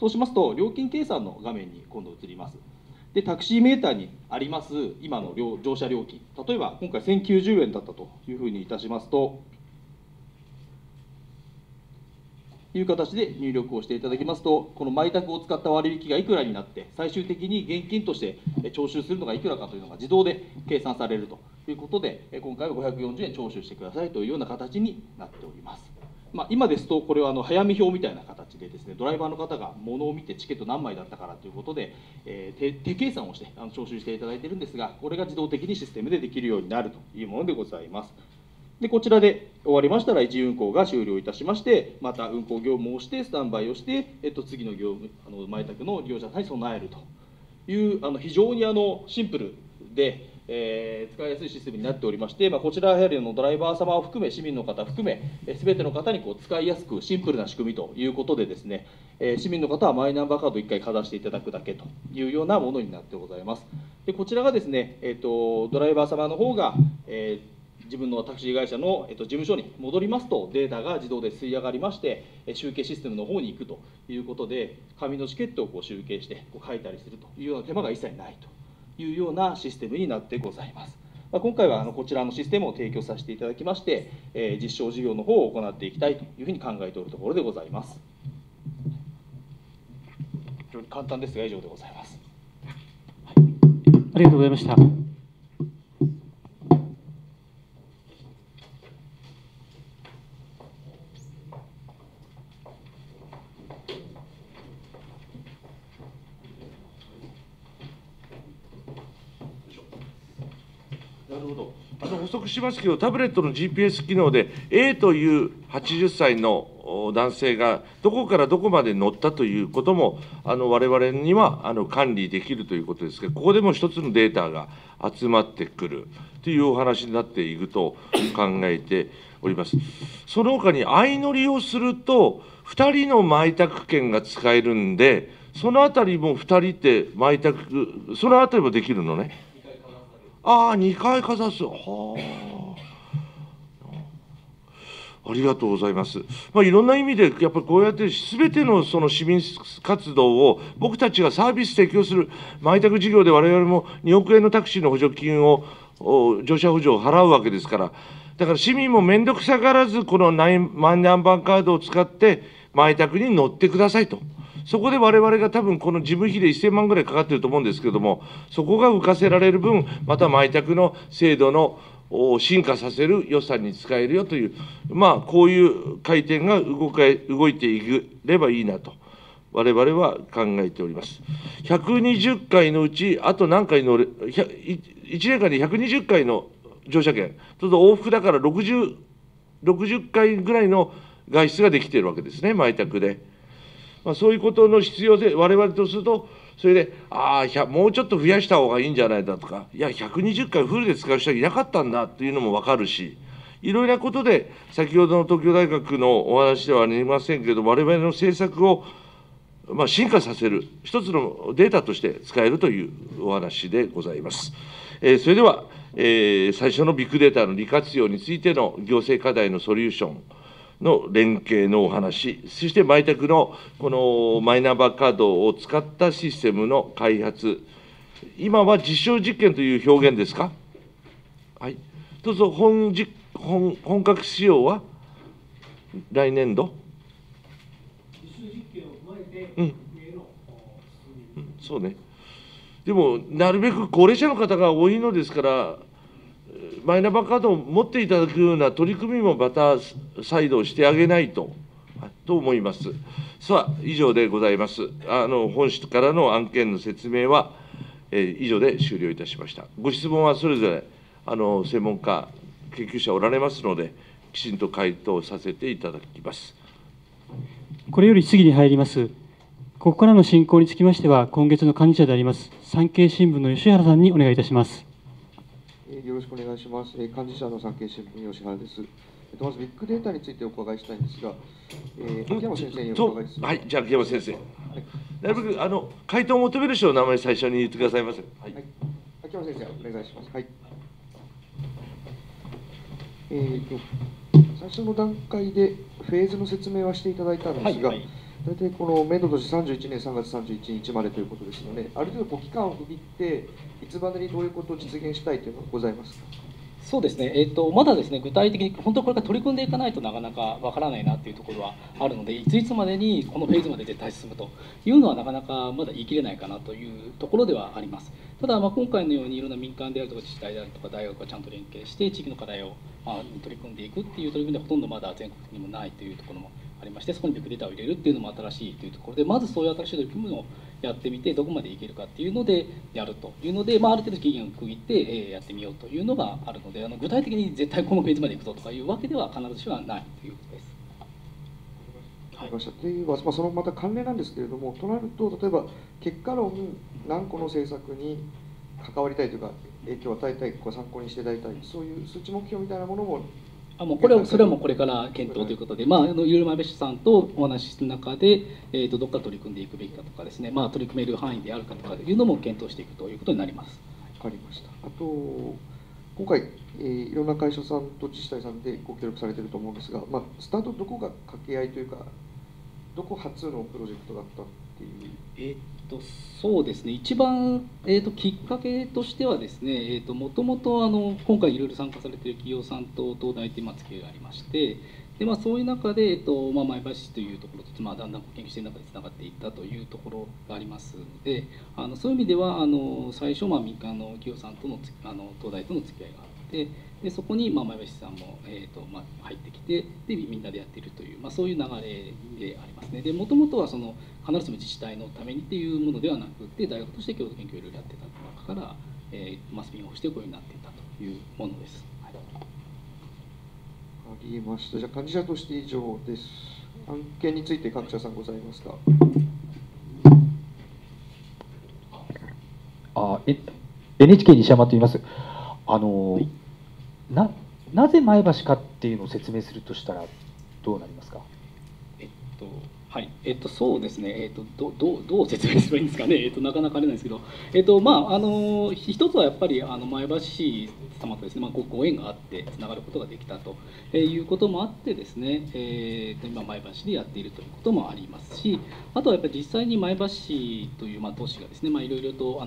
そうしますと、料金計算の画面に今度移ります。で、タクシーメーターにあります今の乗車料金、例えば今回1090円だったというふうにいたしますと、いう形で入力をしていただきますと、このマイタクを使った割引がいくらになって、最終的に現金として徴収するのがいくらかというのが自動で計算されるということで、今回は540円徴収してくださいというような形になっております。今ですと、これは早見表みたいな形でですね、ドライバーの方が物を見てチケット何枚だったからということで、手計算をして徴収していただいているんですが、これが自動的にシステムでできるようになるというものでございます。で、こちらで終わりましたら、一運行が終了いたしまして、また運行業務をして、スタンバイをして、次の業務、マイタクの利用者さんに備えるという、非常にシンプルで、使いやすいシステムになっておりまして、こちらはやはりドライバー様を含め、市民の方を含め、すべての方に使いやすくシンプルな仕組みということでですね、市民の方はマイナンバーカードを1回かざしていただくだけというようなものになってございます。で、こちらがですね、ドライバー様の方が自分のタクシー会社の事務所に戻りますと、データが自動で吸い上がりまして、集計システムの方に行くということで、紙のチケットをこう集計してこう書いたりするというような手間が一切ないというようなシステムになってございます。今回はこちらのシステムを提供させていただきまして、実証事業の方を行っていきたいというふうに考えておるところでございます。非常に簡単ですが、以上でございます。はい、ありがとうございました。補足しますけど、タブレットの GPS 機能で A という80歳の男性がどこからどこまで乗ったということも我々には管理できるということですが、ここでも一つのデータが集まってくるというお話になっていくと考えております。その他に相乗りをすると2人の埋宅券が使えるんで、そのあたりも2人って埋宅、そのあたりもできるのね。ああ、2回かざす。はあ、ありがとうございます。いろんな意味で、やっぱりこうやってすべてのその市民活動を、僕たちがサービス提供する、埋宅事業で我々も2億円のタクシーの補助金を、乗車補助を払うわけですから、だから市民も面倒くさがらず、このマイナンバーカードを使って、埋宅に乗ってくださいと。そこで我々が多分この事務費で1000万ぐらいかかっていると思うんですけれども、そこが浮かせられる分、また埋宅の制度の進化させる予算に使えるよという、こういう回転が動いていればいいなと、我々は考えております。120回のうち、あと何回乗れ、1年間で120回の乗車券、ちょっと往復だから60回ぐらいの外出ができているわけですね、埋宅で。そういうことの必要性、我々とすると、それで、もうちょっと増やした方がいいんじゃないだとか、いや、120回フルで使う人はいなかったんだというのも分かるし、いろいろなことで、先ほどの東京大学のお話ではありませんけれども、我々の政策を進化させる、一つのデータとして使えるというお話でございます。それでは、最初のビッグデータの利活用についての行政課題のソリューションの連携のお話、そして埋宅のこのマイナンバーカードを使ったシステムの開発、今は実証実験という表現ですか、はい、どうぞ本格使用は来年度、実証実験を踏まえて、そうね、でもなるべく高齢者の方が多いのですから。マイナンバーカードを持っていただくような取り組みもまた再度してあげないと、思います。さあ、以上でございます。本室からの案件の説明は、以上で終了いたしました。ご質問はそれぞれ専門家、研究者おられますので、きちんと回答させていただきます。これより質疑に入ります。ここからの進行につきましては、今月の幹事社であります、産経新聞の吉原さんにお願いいたします。よろしくお願いします。幹事社の産経新聞、吉原です。まずビッグデータについてお伺いしたいんですが、秋山先生にお伺いします。はい、じゃあ秋山先生。なるべく回答を求める人の名前、最初に言ってくださいませ。はい、秋山先生、お願いします。はい。最初の段階でフェーズの説明はしていただいたんですが、大体このめどとして31年3月31日までということですので、ある程度、期間を区切って、いつまでにどういうことを実現したいというのはございますか。そうですね、まだですね、具体的に、本当はこれから取り組んでいかないとなかなか分からないなというところはあるので、いついつまでにこのフェーズまで絶対進むというのは、なかなかまだ言い切れないかなというところではあります。ただ、今回のようにいろんな民間であるとか、自治体であるとか、大学がちゃんと連携して、地域の課題を取り組んでいくっていう取り組みで、ほとんどまだ全国にもないというところも。ありまして、そこにビッグデータを入れるっていうのも新しいというところで、まずそういう新しい取り組みをやってみて、どこまでいけるかっていうのでやるというので、ある程度期限を区切ってやってみようというのがあるので、具体的に絶対このページまでいくぞとかいうわけでは必ずしはないということです。はい、そのまた関連なんですけれども、となると例えば結果論何個の政策に関わりたいというか影響を与えたい、参考にしていただきたい、そういう数値目標みたいなものも。それはもうこれから検討ということで、いろいろ前橋さんとお話しする中で、どこから取り組んでいくべきかとかですね、取り組める範囲であるかとかいうのも検討していくということになります。わかりました。あと今回、いろんな会社さんと自治体さんでご協力されていると思うんですが、まあ、スタートどこが掛け合いというか、どこ発のプロジェクトだったっていう。そうですね、一番、きっかけとしてはですね、もともと今回いろいろ参加されている企業さんと東大で付き合いがありまして。でまあ、そういう中で、前橋市というところと、だんだん研究している中でつながっていったというところがありますので、そういう意味では最初、民間の企業さんとの東大との付き合いがあってでそこに、前橋市さんも、入ってきてでみんなでやっているという、そういう流れでありますね。でもともとはその必ずしも自治体のためにというものではなくて大学として共同研究をいろいろやっていた中から、スピンオフしてこういうふうになっていたというものです。ありました。じゃあ幹事社として以上です。案件について各社さんございますか。NHK 西山と言います。はい、なぜ前橋かっていうのを説明するとしたらどうなりますか。はい、そうですね。どう説明すればいいんですかね。なかなかあれなんですけど、一つはやっぱり前橋市様とですね、ご縁があってつながることができたということもあってですね、今前橋でやっているということもありますし、あとはやっぱり実際に前橋市という都市がですね、いろいろと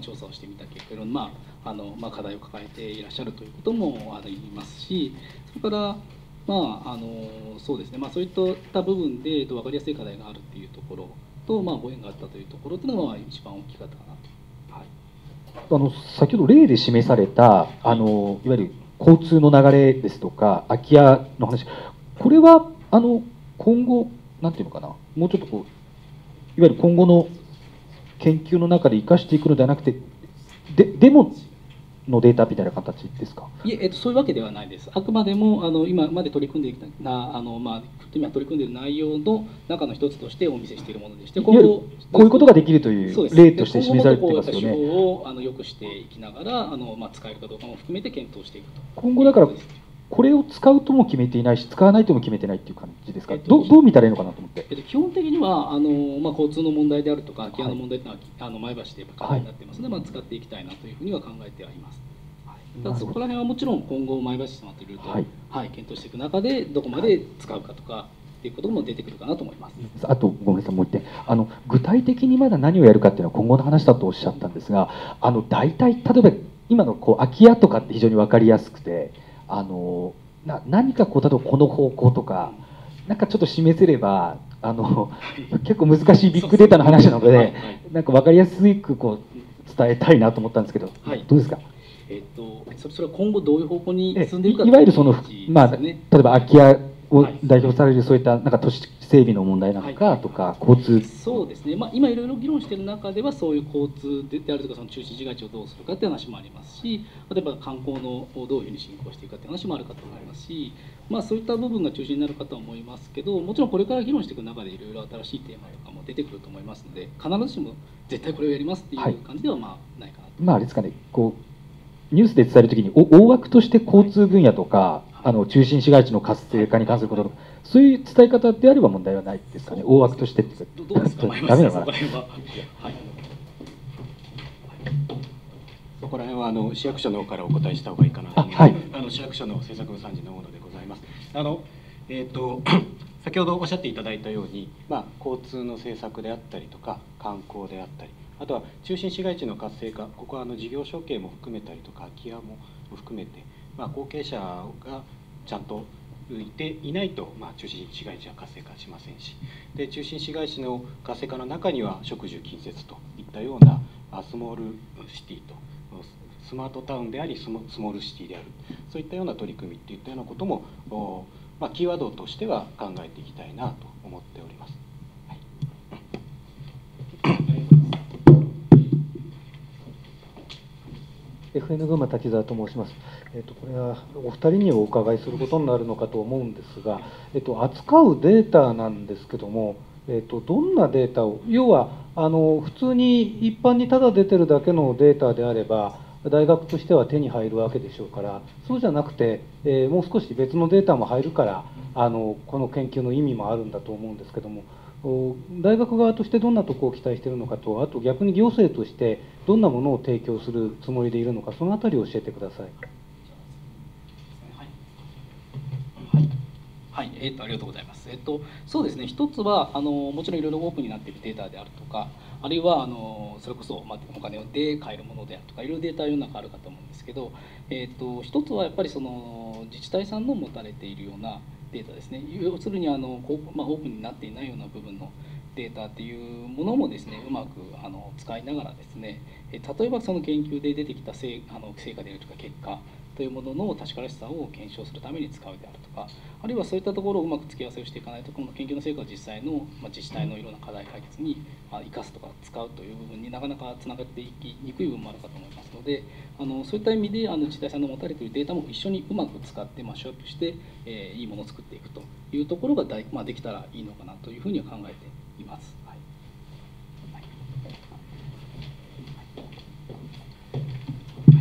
調査をしてみた結果、いろんな課題を抱えていらっしゃるということもありますし、それから。そうですね、そういった部分で分かりやすい課題があるというところと、ご縁があったというところというのが一番大きかったかなと、はい、先ほど例で示されたいわゆる交通の流れですとか空き家の話、これは今後なんていうのかな、もうちょっとこういわゆる今後の研究の中で生かしていくのではなくて、でものデータみたいな形ですか。いえ、そういうわけではないです。あくまでも今まで取り組んできた今取り組んでいる内容の中の一つとしてお見せしているものでして、今後こういうことができるという例として示されていますよね。手法を良くしていきながら使えるかどうかも含めて検討していくと。今後だからこれを使うとも決めていないし、使わないとも決めてないっていう感じですか。どう見たらいいのかなと思って。基本的には交通の問題であるとか空き家の問題というのは前橋で課題になっていますので、使っていきたいなというふうには考えてはいます。ただそこら辺はもちろん今後前橋市様といろいろと検討していく中でどこまで使うかとかっていうことも出てくるかなと思います。あとごめんなさい、もう一点具体的にまだ何をやるかっていうのは今後の話だとおっしゃったんですが、大体例えば今の空き家とかって非常に分かりやすくて。何か例えばこの方向とかなんかちょっと示せれば結構難しいビッグデータの話なのでなんか分かりやすく伝えたいなと思ったんですけど、どうですか。それは今後どういう方向に進んでいくか、いわゆるその、例えば空き家を代表されるそういったなんか都市整備の問題なのかとか交通、そうですね、今いろいろ議論している中ではそういう交通であるとかその中心市街地をどうするかっていう話もありますし、例えば観光のをどういうふうに進行していくかっていう話もあるかと思いますし、そういった部分が中心になるかとは思いますけど、もちろんこれから議論していく中でいろいろ新しいテーマとかも出てくると思いますので、必ずしも絶対これをやりますっていう感じではないかなと、あれですかね、ニュースで伝えるときに大枠として交通分野とか中心市街地の活性化に関することとか、そういう伝え方であれば問題はないですかね。大枠としてってどうですか。ダメなのかな。そこら辺は市役所の方からお答えした方がいいかなと思います。市役所の政策部参事の大野でございます。先ほどおっしゃっていただいたように、交通の政策であったりとか観光であったり、あとは中心市街地の活性化、ここは事業承継も含めたりとか空き家も含めて、後継者がちゃんといていないと、中心市街地は活性化しませんし、で中心市街地の活性化の中には食住近接といったようなスモールシティとスマートタウンでありスモールシティである、そういったような取り組みといったようなことも、キーワードとしては考えていきたいなと思っております。FN 群馬滝沢と申します。これはお二人にお伺いすることになるのかと思うんですが、扱うデータなんですけども、どんなデータを、要は普通に一般にただ出てるだけのデータであれば大学としては手に入るわけでしょうから、そうじゃなくて、もう少し別のデータも入るからこの研究の意味もあるんだと思うんですけども、大学側としてどんなところを期待しているのかと、あと逆に行政としてどんなものを提供するつもりでいるのか、そのあたりを教えてください。はい、ありがとうございます。そうですね、一つはもちろんいろいろオープンになっているデータであるとか、あるいはそれこそ、お金で買えるものであるとか、いろいろデータ世の中あるかと思うんですけど、一つはやっぱりその自治体さんの持たれているようなデータですね、要するにオープンになっていないような部分のデータっていうものもですね、うまく使いながらですね、例えばその研究で出てきた成果であるとか結果というものの確からしさを検証するために使うであるとか、あるいはそういったところをうまく付き合わせをしていかないと、この研究の成果を実際の自治体のいろんな課題解決に生かすとか使うという部分になかなかつながっていきにくい部分もあるかと思いますので、そういった意味で自治体さんの持たれているデータも一緒にうまく使ってマッシュアップして、いいものを作っていくというところができたらいいのかなというふうには考えています。はい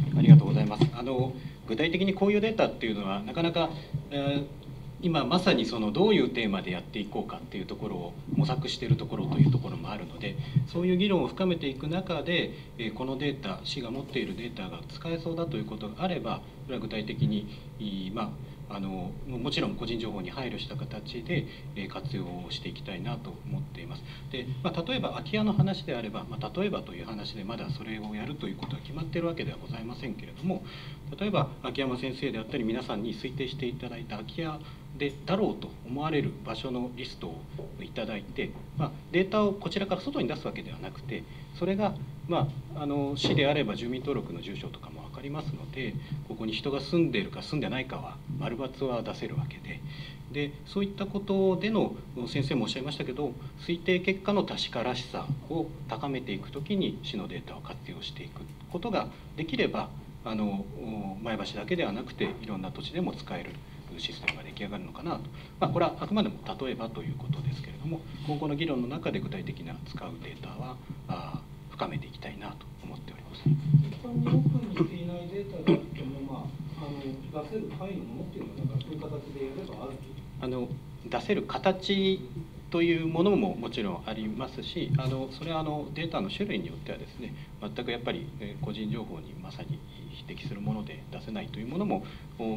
はい、ありがとうございます。具体的にこういうデータっていうのはなかなか、今まさにそのどういうテーマでやっていこうかっていうところを模索しているところというところもあるので、そういう議論を深めていく中で、このデータ、市が持っているデータが使えそうだということがあれば、それは具体的に、もちろん個人情報に配慮した形で活用をしていきたいなと思っています。で、例えば空き家の話であれば、例えばという話でまだそれをやるということは決まっているわけではございませんけれども、例えば秋山先生であったり皆さんに推定していただいた空き家でだろうと思われる場所のリストをいただいて、データをこちらから外に出すわけではなくて、それが、市であれば住民登録の住所とかも分かりますので、ここに人が住んでいるか住んでないかは丸×は出せるわけで。で、そういったことでの、先生もおっしゃいましたけど、推定結果の確からしさを高めていくときに市のデータを活用していくことができれば、前橋だけではなくていろんな土地でも使えるシステムが出来上がるのかなと、これはあくまでも例えばということですけれども、今後の議論の中で具体的な使うデータは深めていきたいなと思っております。一般にオープンにしていないデータがあっても、出せる範囲を持っているのか、そういう形でやればある出せる形というものももちろんありますし、それはデータの種類によってはですね、全くやっぱり個人情報にまさに匹敵するもので出せないというものも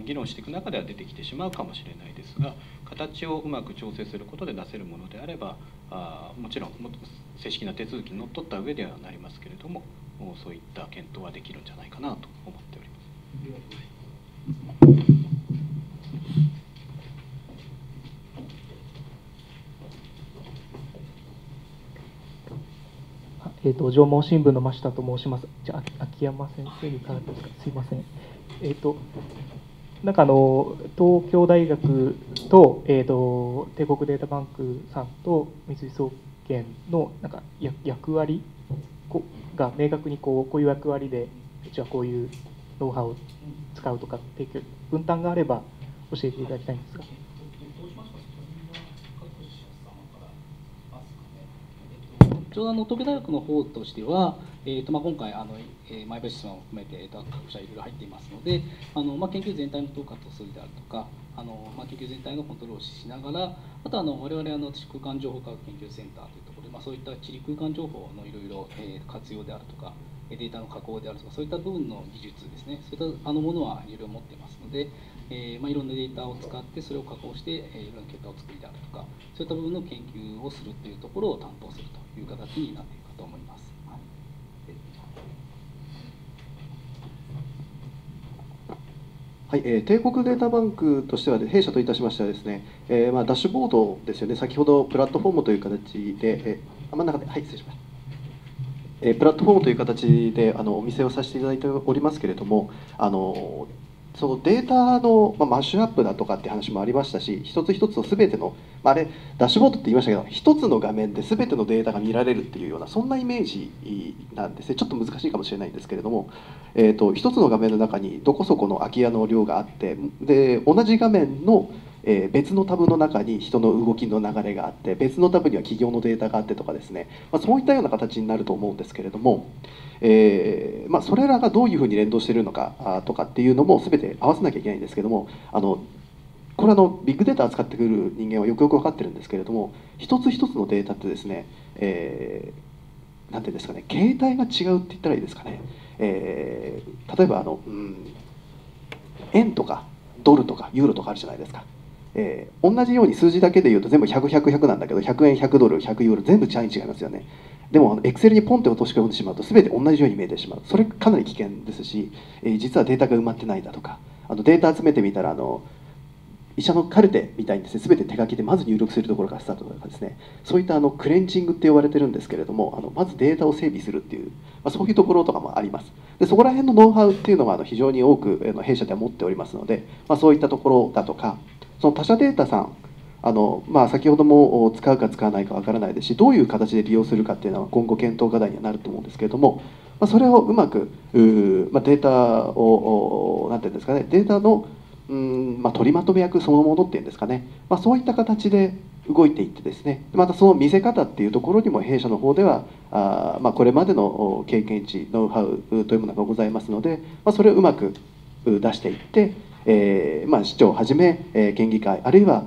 議論していく中では出てきてしまうかもしれないですが、形をうまく調整することで出せるものであれば、もちろん正式な手続きにのっとった上ではなりますけれども、そういった検討はできるんじゃないかなと思っております。上毛新聞の真下と申します。じゃあ秋山先生に伺っていいですか。すいません。なんか東京大学と帝国データバンクさんと三井総研のなんか役割が明確にこういう役割で、うちはこういうノウハウを使うとかっていう分担があれば教えていただきたいんですが。ちょうど東京大学の方としては、今回前橋市を含めて各社いろいろ入っていますので、研究全体の統括をするであるとか、研究全体のコントロールをしながら、あと我々空間情報科学研究センターというところで、そういった地理空間情報のいろいろ活用であるとか、データの加工であるとか、そういった部分の技術ですね、そういったものはいろいろ持っていますので、いろんなデータを使ってそれを加工していろんな結果を作りであるとか、そういった部分の研究をするというところを担当するという形になっているかと思います。はい、はい、帝国データバンクとしては、弊社といたしましてはですね、ダッシュボードですよね、先ほどプラットフォームという形で、真ん中で、はい、失礼しました。プラットフォームという形でお見せをさせていただいておりますけれども、そのデータのマッシュアップだとかって話もありましたし、一つ一つの全ての、あれダッシュボードって言いましたけど、一つの画面で全てのデータが見られるっていうような、そんなイメージなんですね。ちょっと難しいかもしれないんですけれども、一つの画面の中にどこそこの空き家の量があって、で同じ画面の別のタブの中に人の動きの流れがあって、別のタブには企業のデータがあってとかですね、そういったような形になると思うんですけれども、それらがどういうふうに連動しているのかとかっていうのも全て合わせなきゃいけないんですけども、これビッグデータを扱ってくる人間はよくよく分かってるんですけれども、一つ一つのデータってですね、なんていうんですかね、形態が違うって言ったらいいですかね、例えば円とかドルとかユーロとかあるじゃないですか。同じように数字だけで言うと全部100、100、100なんだけど、100円、100ドル、100ユーロ全部単位違いますよね。でもエクセルにポンって落とし込んでしまうと全て同じように見えてしまう。それかなり危険ですし、実はデータが埋まってないだとか、データ集めてみたら医者のカルテみたいにですね、全て手書きでまず入力するところからスタートとかですね、そういったクレンジングって呼ばれてるんですけれども、まずデータを整備するっていう、そういうところとかもあります。でそこら辺のノウハウっていうのは非常に多く弊社では持っておりますので、そういったところだとか、その他社データさん、先ほども使うか使わないかわからないですし、どういう形で利用するかっていうのは今後検討課題にはなると思うんですけれども、それをうまくデータを何て言うんですかね、データの取りまとめ役そのものっていうんですかね、そういった形で動いていってですね、またその見せ方っていうところにも弊社の方ではこれまでの経験値ノウハウというものがございますので、それをうまく出していって、市長をはじめ県議会、あるいは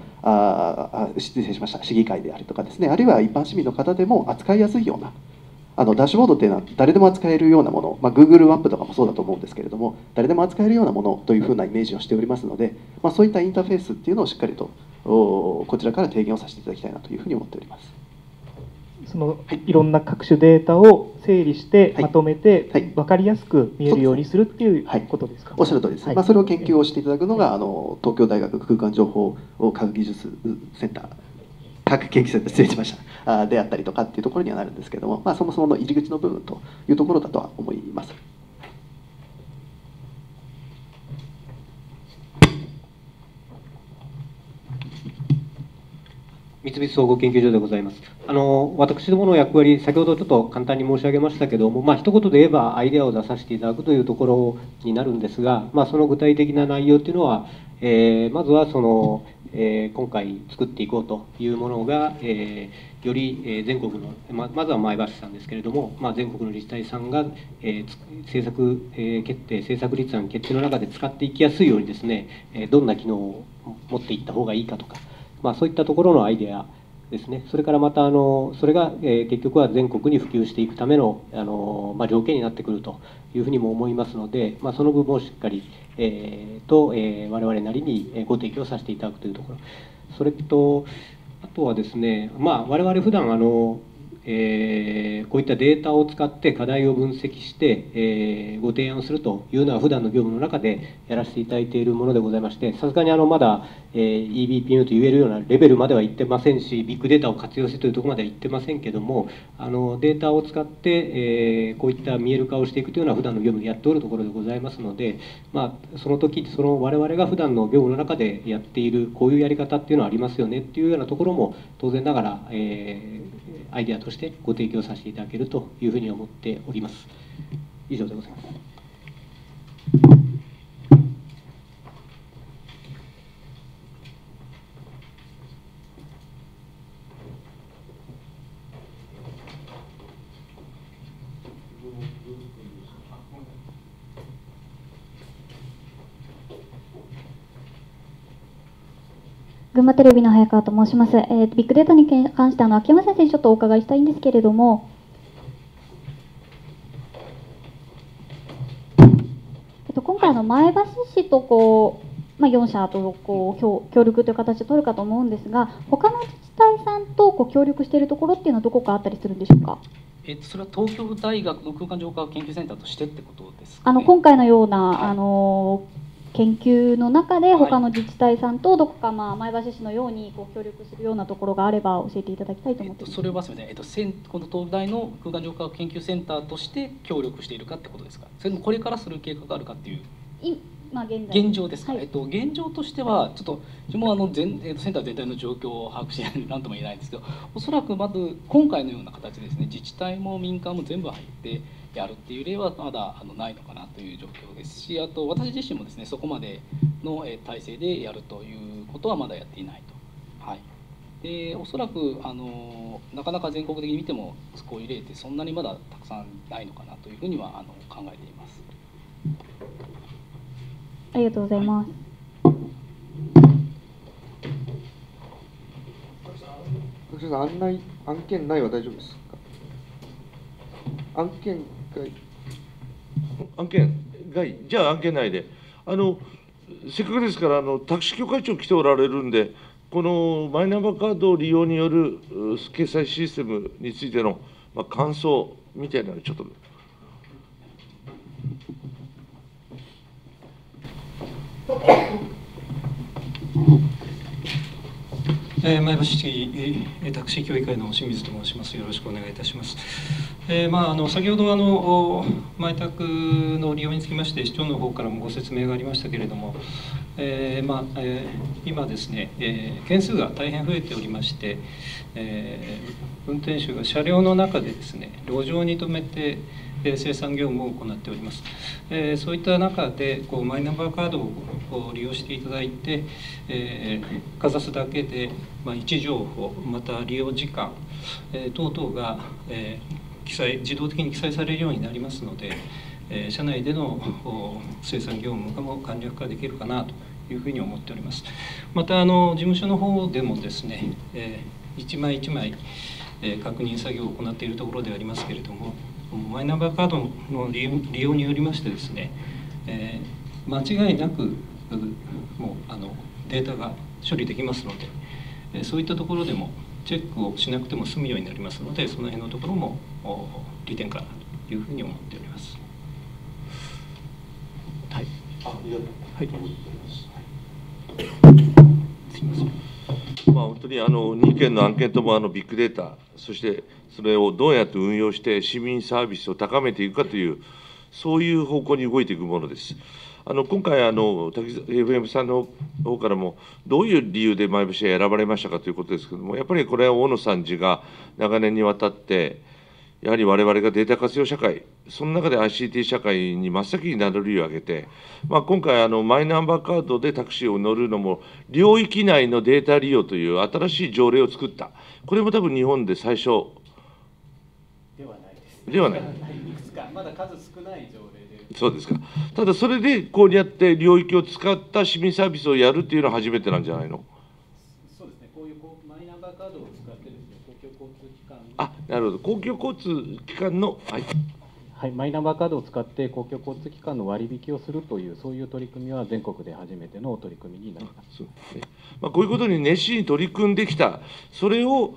失礼しました市議会であるとかですね、あるいは一般市民の方でも扱いやすいような。ダッシュボードというのは誰でも扱えるようなもの、Google マップとかもそうだと思うんですけれども、誰でも扱えるようなものというふうなイメージをしておりますので、そういったインターフェースっていうのをしっかりとこちらから提言をさせていただきたいなというふうに思っております。そのいろんな各種データを整理してまとめて分かりやすく見えるようにするっていうことですか。おっしゃる通りです。それを研究をしていただくのが東京大学空間情報科学技術センター、各研究センター失礼しましたであったりとかっていうところにはなるんですけども、そもそもの入り口の部分というところだとは思います。三菱総合研究所でございます。私どもの役割、先ほどちょっと簡単に申し上げましたけども、一言で言えばアイデアを出させていただくというところになるんですが、その具体的な内容っていうのは、まずはその今回作っていこうというものが、より全国の、まずは前橋さんですけれども、全国の自治体さんが、政策決定、政策立案決定の中で使っていきやすいようにですね、どんな機能を持っていった方がいいかとか、そういったところのアイデアですね。それからまたそれが、結局は全国に普及していくための、条件になってくるというふうにも思いますので、その部分をしっかり、我々なりにご提供させていただくというところ、それとあとはですね、我々普段こういったデータを使って課題を分析して、ご提案するというのは普段の業務の中でやらせていただいているものでございまして、さすがにまだ、EBPM と言えるようなレベルまでは行ってませんし、ビッグデータを活用してというところまでは行ってませんけども、データを使って、こういった見える化をしていくというのは普段の業務でやっておるところでございますので、その時我々が普段の業務の中でやっているこういうやり方っていうのはありますよねっていうようなところも当然ながら、アイデアとしてご提供させていただけるというふうに思っております。以上でございます。群馬テレビの早川と申します。ビッグデータに関して秋山先生にちょっとお伺いしたいんですけれども、今回前橋市と4社と協力という形で取るかと思うんですが、他の自治体さんと協力しているところっていうのはどこかあったりするんでしょうか。それは東京大学の空間情報科学研究センターとしてってことですかね。今回のような、研究の中で他の自治体さんとどこか前橋市のように協力するようなところがあれば教えていただきたいと思っています。それはすみません、この東大の空間情報科学研究センターとして協力しているかってことですか。それともこれからする計画があるかっていう。現状ですか。現状としてはちょっと自分もセンター全体の状況を把握してないので何とも言えないんですけど、おそらくまず今回のような形ですね、自治体も民間も全部入ってやるっていう例はまだないのかなという状況ですし、あと私自身もですね、そこまでの体制でやるということはまだやっていないと。はい、でおそらくなかなか全国的に見てもこういう例ってそんなにまだたくさんないのかなというふうには考えています。ありがとうございます。案件内は大丈夫ですか。案件外じゃあ案件内でせっかくですからタクシー協会長来ておられるんで、このマイナンバーカード利用による決済システムについての感想みたいなのをちょっと。前橋市タクシー協議会の清水と申します。よろしくお願いいたします。先ほどマイタクの利用につきまして市長の方からもご説明がありましたけれども、今ですね、件数が大変増えておりまして、運転手が車両の中でですね路上に止めて生産業務を行っております。そういった中でマイナンバーカードを利用していただいて、かざすだけで位置情報、また利用時間等々が自動的に記載されるようになりますので、社内での生産業務も簡略化できるかなというふうに思っております。また事務所の方でもですね、一枚一枚確認作業を行っているところでありますけれども、マイナンバーカードの利用によりましてですね、間違いなくもうデータが処理できますので、そういったところでもチェックをしなくても済むようになりますので、その辺のところも利点かなというふうに思っております。はい。はい。すみません。本当に2件の案件ともビッグデータ、そしてそれをどうやって運用して市民サービスを高めていくかという、そういう方向に動いていくものです。今回FM さんの方からも、どういう理由で前橋市が選ばれましたかということですけれども、やっぱりこれは大野さん自が長年にわたって、やはり我々がデータ活用社会、その中で ICT 社会に真っ先に名乗りを上げて、今回マイナンバーカードでタクシーを乗るのも、領域内のデータ利用という新しい条例を作った、これも多分日本で最初ではないです。ではない。いくつか、まだ数少ない条例で。そうですか。ただ、それでこうやって領域を使った市民サービスをやるっていうのは初めてなんじゃないの？そうですね、こういうマイナンバーカードを使ってですね、公共交通機関の。なるほど、公共交通機関の、はい、マイナンバーカードを使って公共交通機関の割引をするという、そういう取り組みは全国で初めての取り組みになります。そうですね。こういうことに熱心に取り組んできた、それを、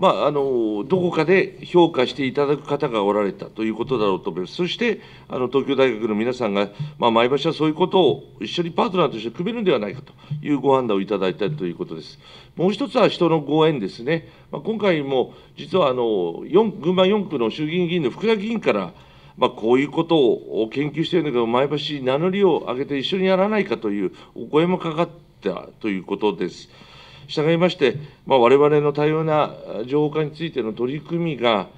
どこかで評価していただく方がおられたということだろうと思います。そして東京大学の皆さんが、前橋はそういうことを一緒にパートナーとして組めるのではないかというご判断をいただいたということです。もう一つは人のご縁ですね。今回も実は群馬4区の衆議院議員の福田議員から、こういうことを研究しているんだけど、前橋に名乗りを上げて一緒にやらないかというお声もかかったということです。従いまして、我々の多様な情報化についての取り組みが、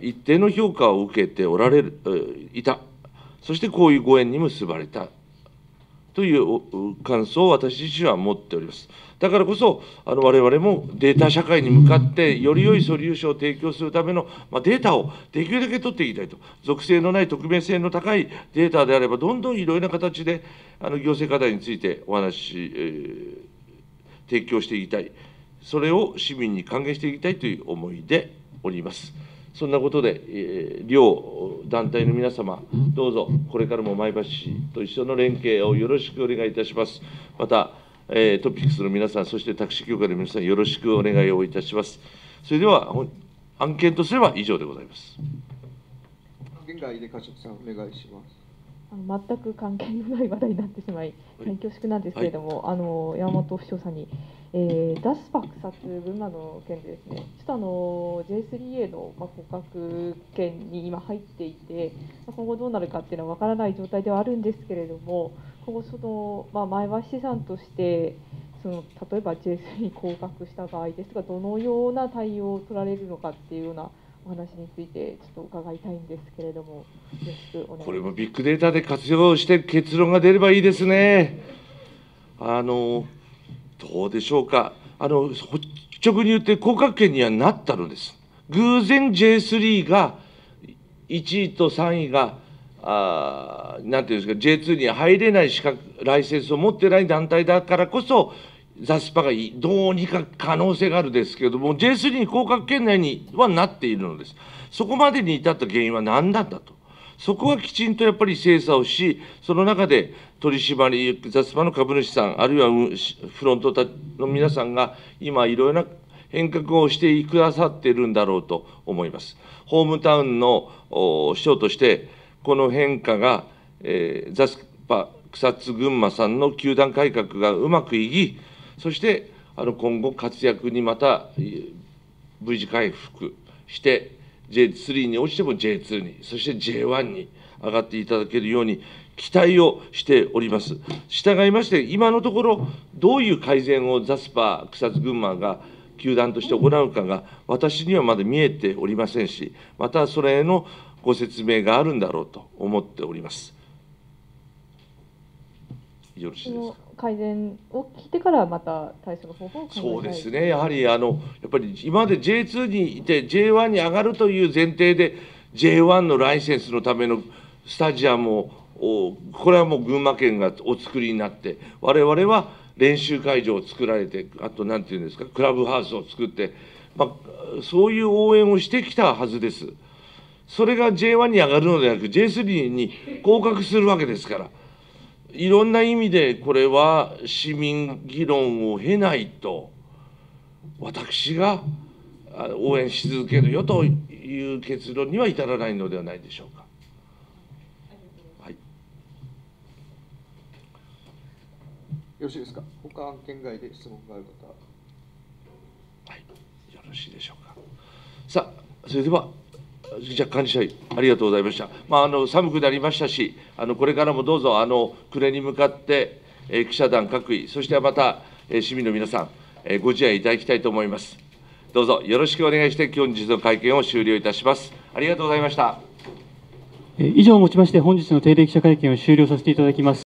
一定の評価を受けておられる、いた、そしてこういうご縁に結ばれたという感想を私自身は持っております。だからこそ、我々もデータ社会に向かって、より良いソリューションを提供するための、データをできるだけ取っていきたいと、属性のない、匿名性の高いデータであれば、どんどんいろいろな形で行政課題についてお話し、提供していきたい、それを市民に還元していきたいという思いでおります。そんなことで、両団体の皆様、どうぞこれからも前橋市と一緒の連携をよろしくお願いいたします。また、トピックスの皆さん、そしてタクシー協会の皆さん、よろしくお願いをいたします。それでは、案件とすれば以上でございます。現在で柏木さん、お願いします。全く関係のない話題になってしまい、大変恐縮なんですけれども、山本市長さんに、ダス爆殺群馬の件でですね、ちょっとJ3A の捕獲圏に今入っていて、今後どうなるかっていうのは分からない状態ではあるんですけれども、今後前橋市さんとして、例えば J3 降格した場合ですとか、どのような対応を取られるのかっていうようなお話についてちょっと伺いたいんですけれども、よろしくお願いします。これもビッグデータで活用して結論が出ればいいですね。どうでしょうか。率直に言って降格圏にはなったのです。偶然 J3 が1位と3位がなんていうんですか、J2 に入れない資格ライセンスを持ってない団体だからこそ。ザスパがどうにか可能性があるですけれども、J3 に降格圏内にはなっているのです。そこまでに至った原因は何なんだと。そこはきちんとやっぱり精査をし、その中で取締り雑場の株主さん、あるいはフロントの皆さんが今いろいろな変革をしてくださっているんだろうと思います。ホームタウンの市長として、この変化が、雑場草津群馬さんの球団改革がうまくいき、そして今後活躍にまた V 字回復して、J3 に落ちても J2 に、そして J1 に上がっていただけるように期待をしております。従いまして、今のところ、どういう改善をザスパ草津群馬が球団として行うかが、私にはまだ見えておりませんし、またそれへのご説明があるんだろうと思っております。よろしいですか。改善を聞いてからまた対処の方法を考えたい。そうですね、やっぱり今まで J2 にいて J1 に上がるという前提で J1 のライセンスのためのスタジアムを、これはもう群馬県がお作りになって、我々は練習会場を作られて、あと何て言うんですか、クラブハウスを作って、そういう応援をしてきたはずです。それが J1 に上がるのではなく J3 に降格するわけですから。いろんな意味でこれは市民議論を経ないと、私が応援し続けるよという結論には至らないのではないでしょうか。はい、よろしいですか。他案件外で質問がある方。はい、よろしいでしょうか。さあ、それでは。じゃあ、幹事社、ありがとうございました。寒くなりましたし、これからもどうぞ暮れに向かって、記者団各位、そしてまた、市民の皆さん、ご自愛いただきたいと思います。どうぞよろしくお願いして、今日の会見を終了いたします。ありがとうございました。以上をもちまして、本日の定例記者会見を終了させていただきます。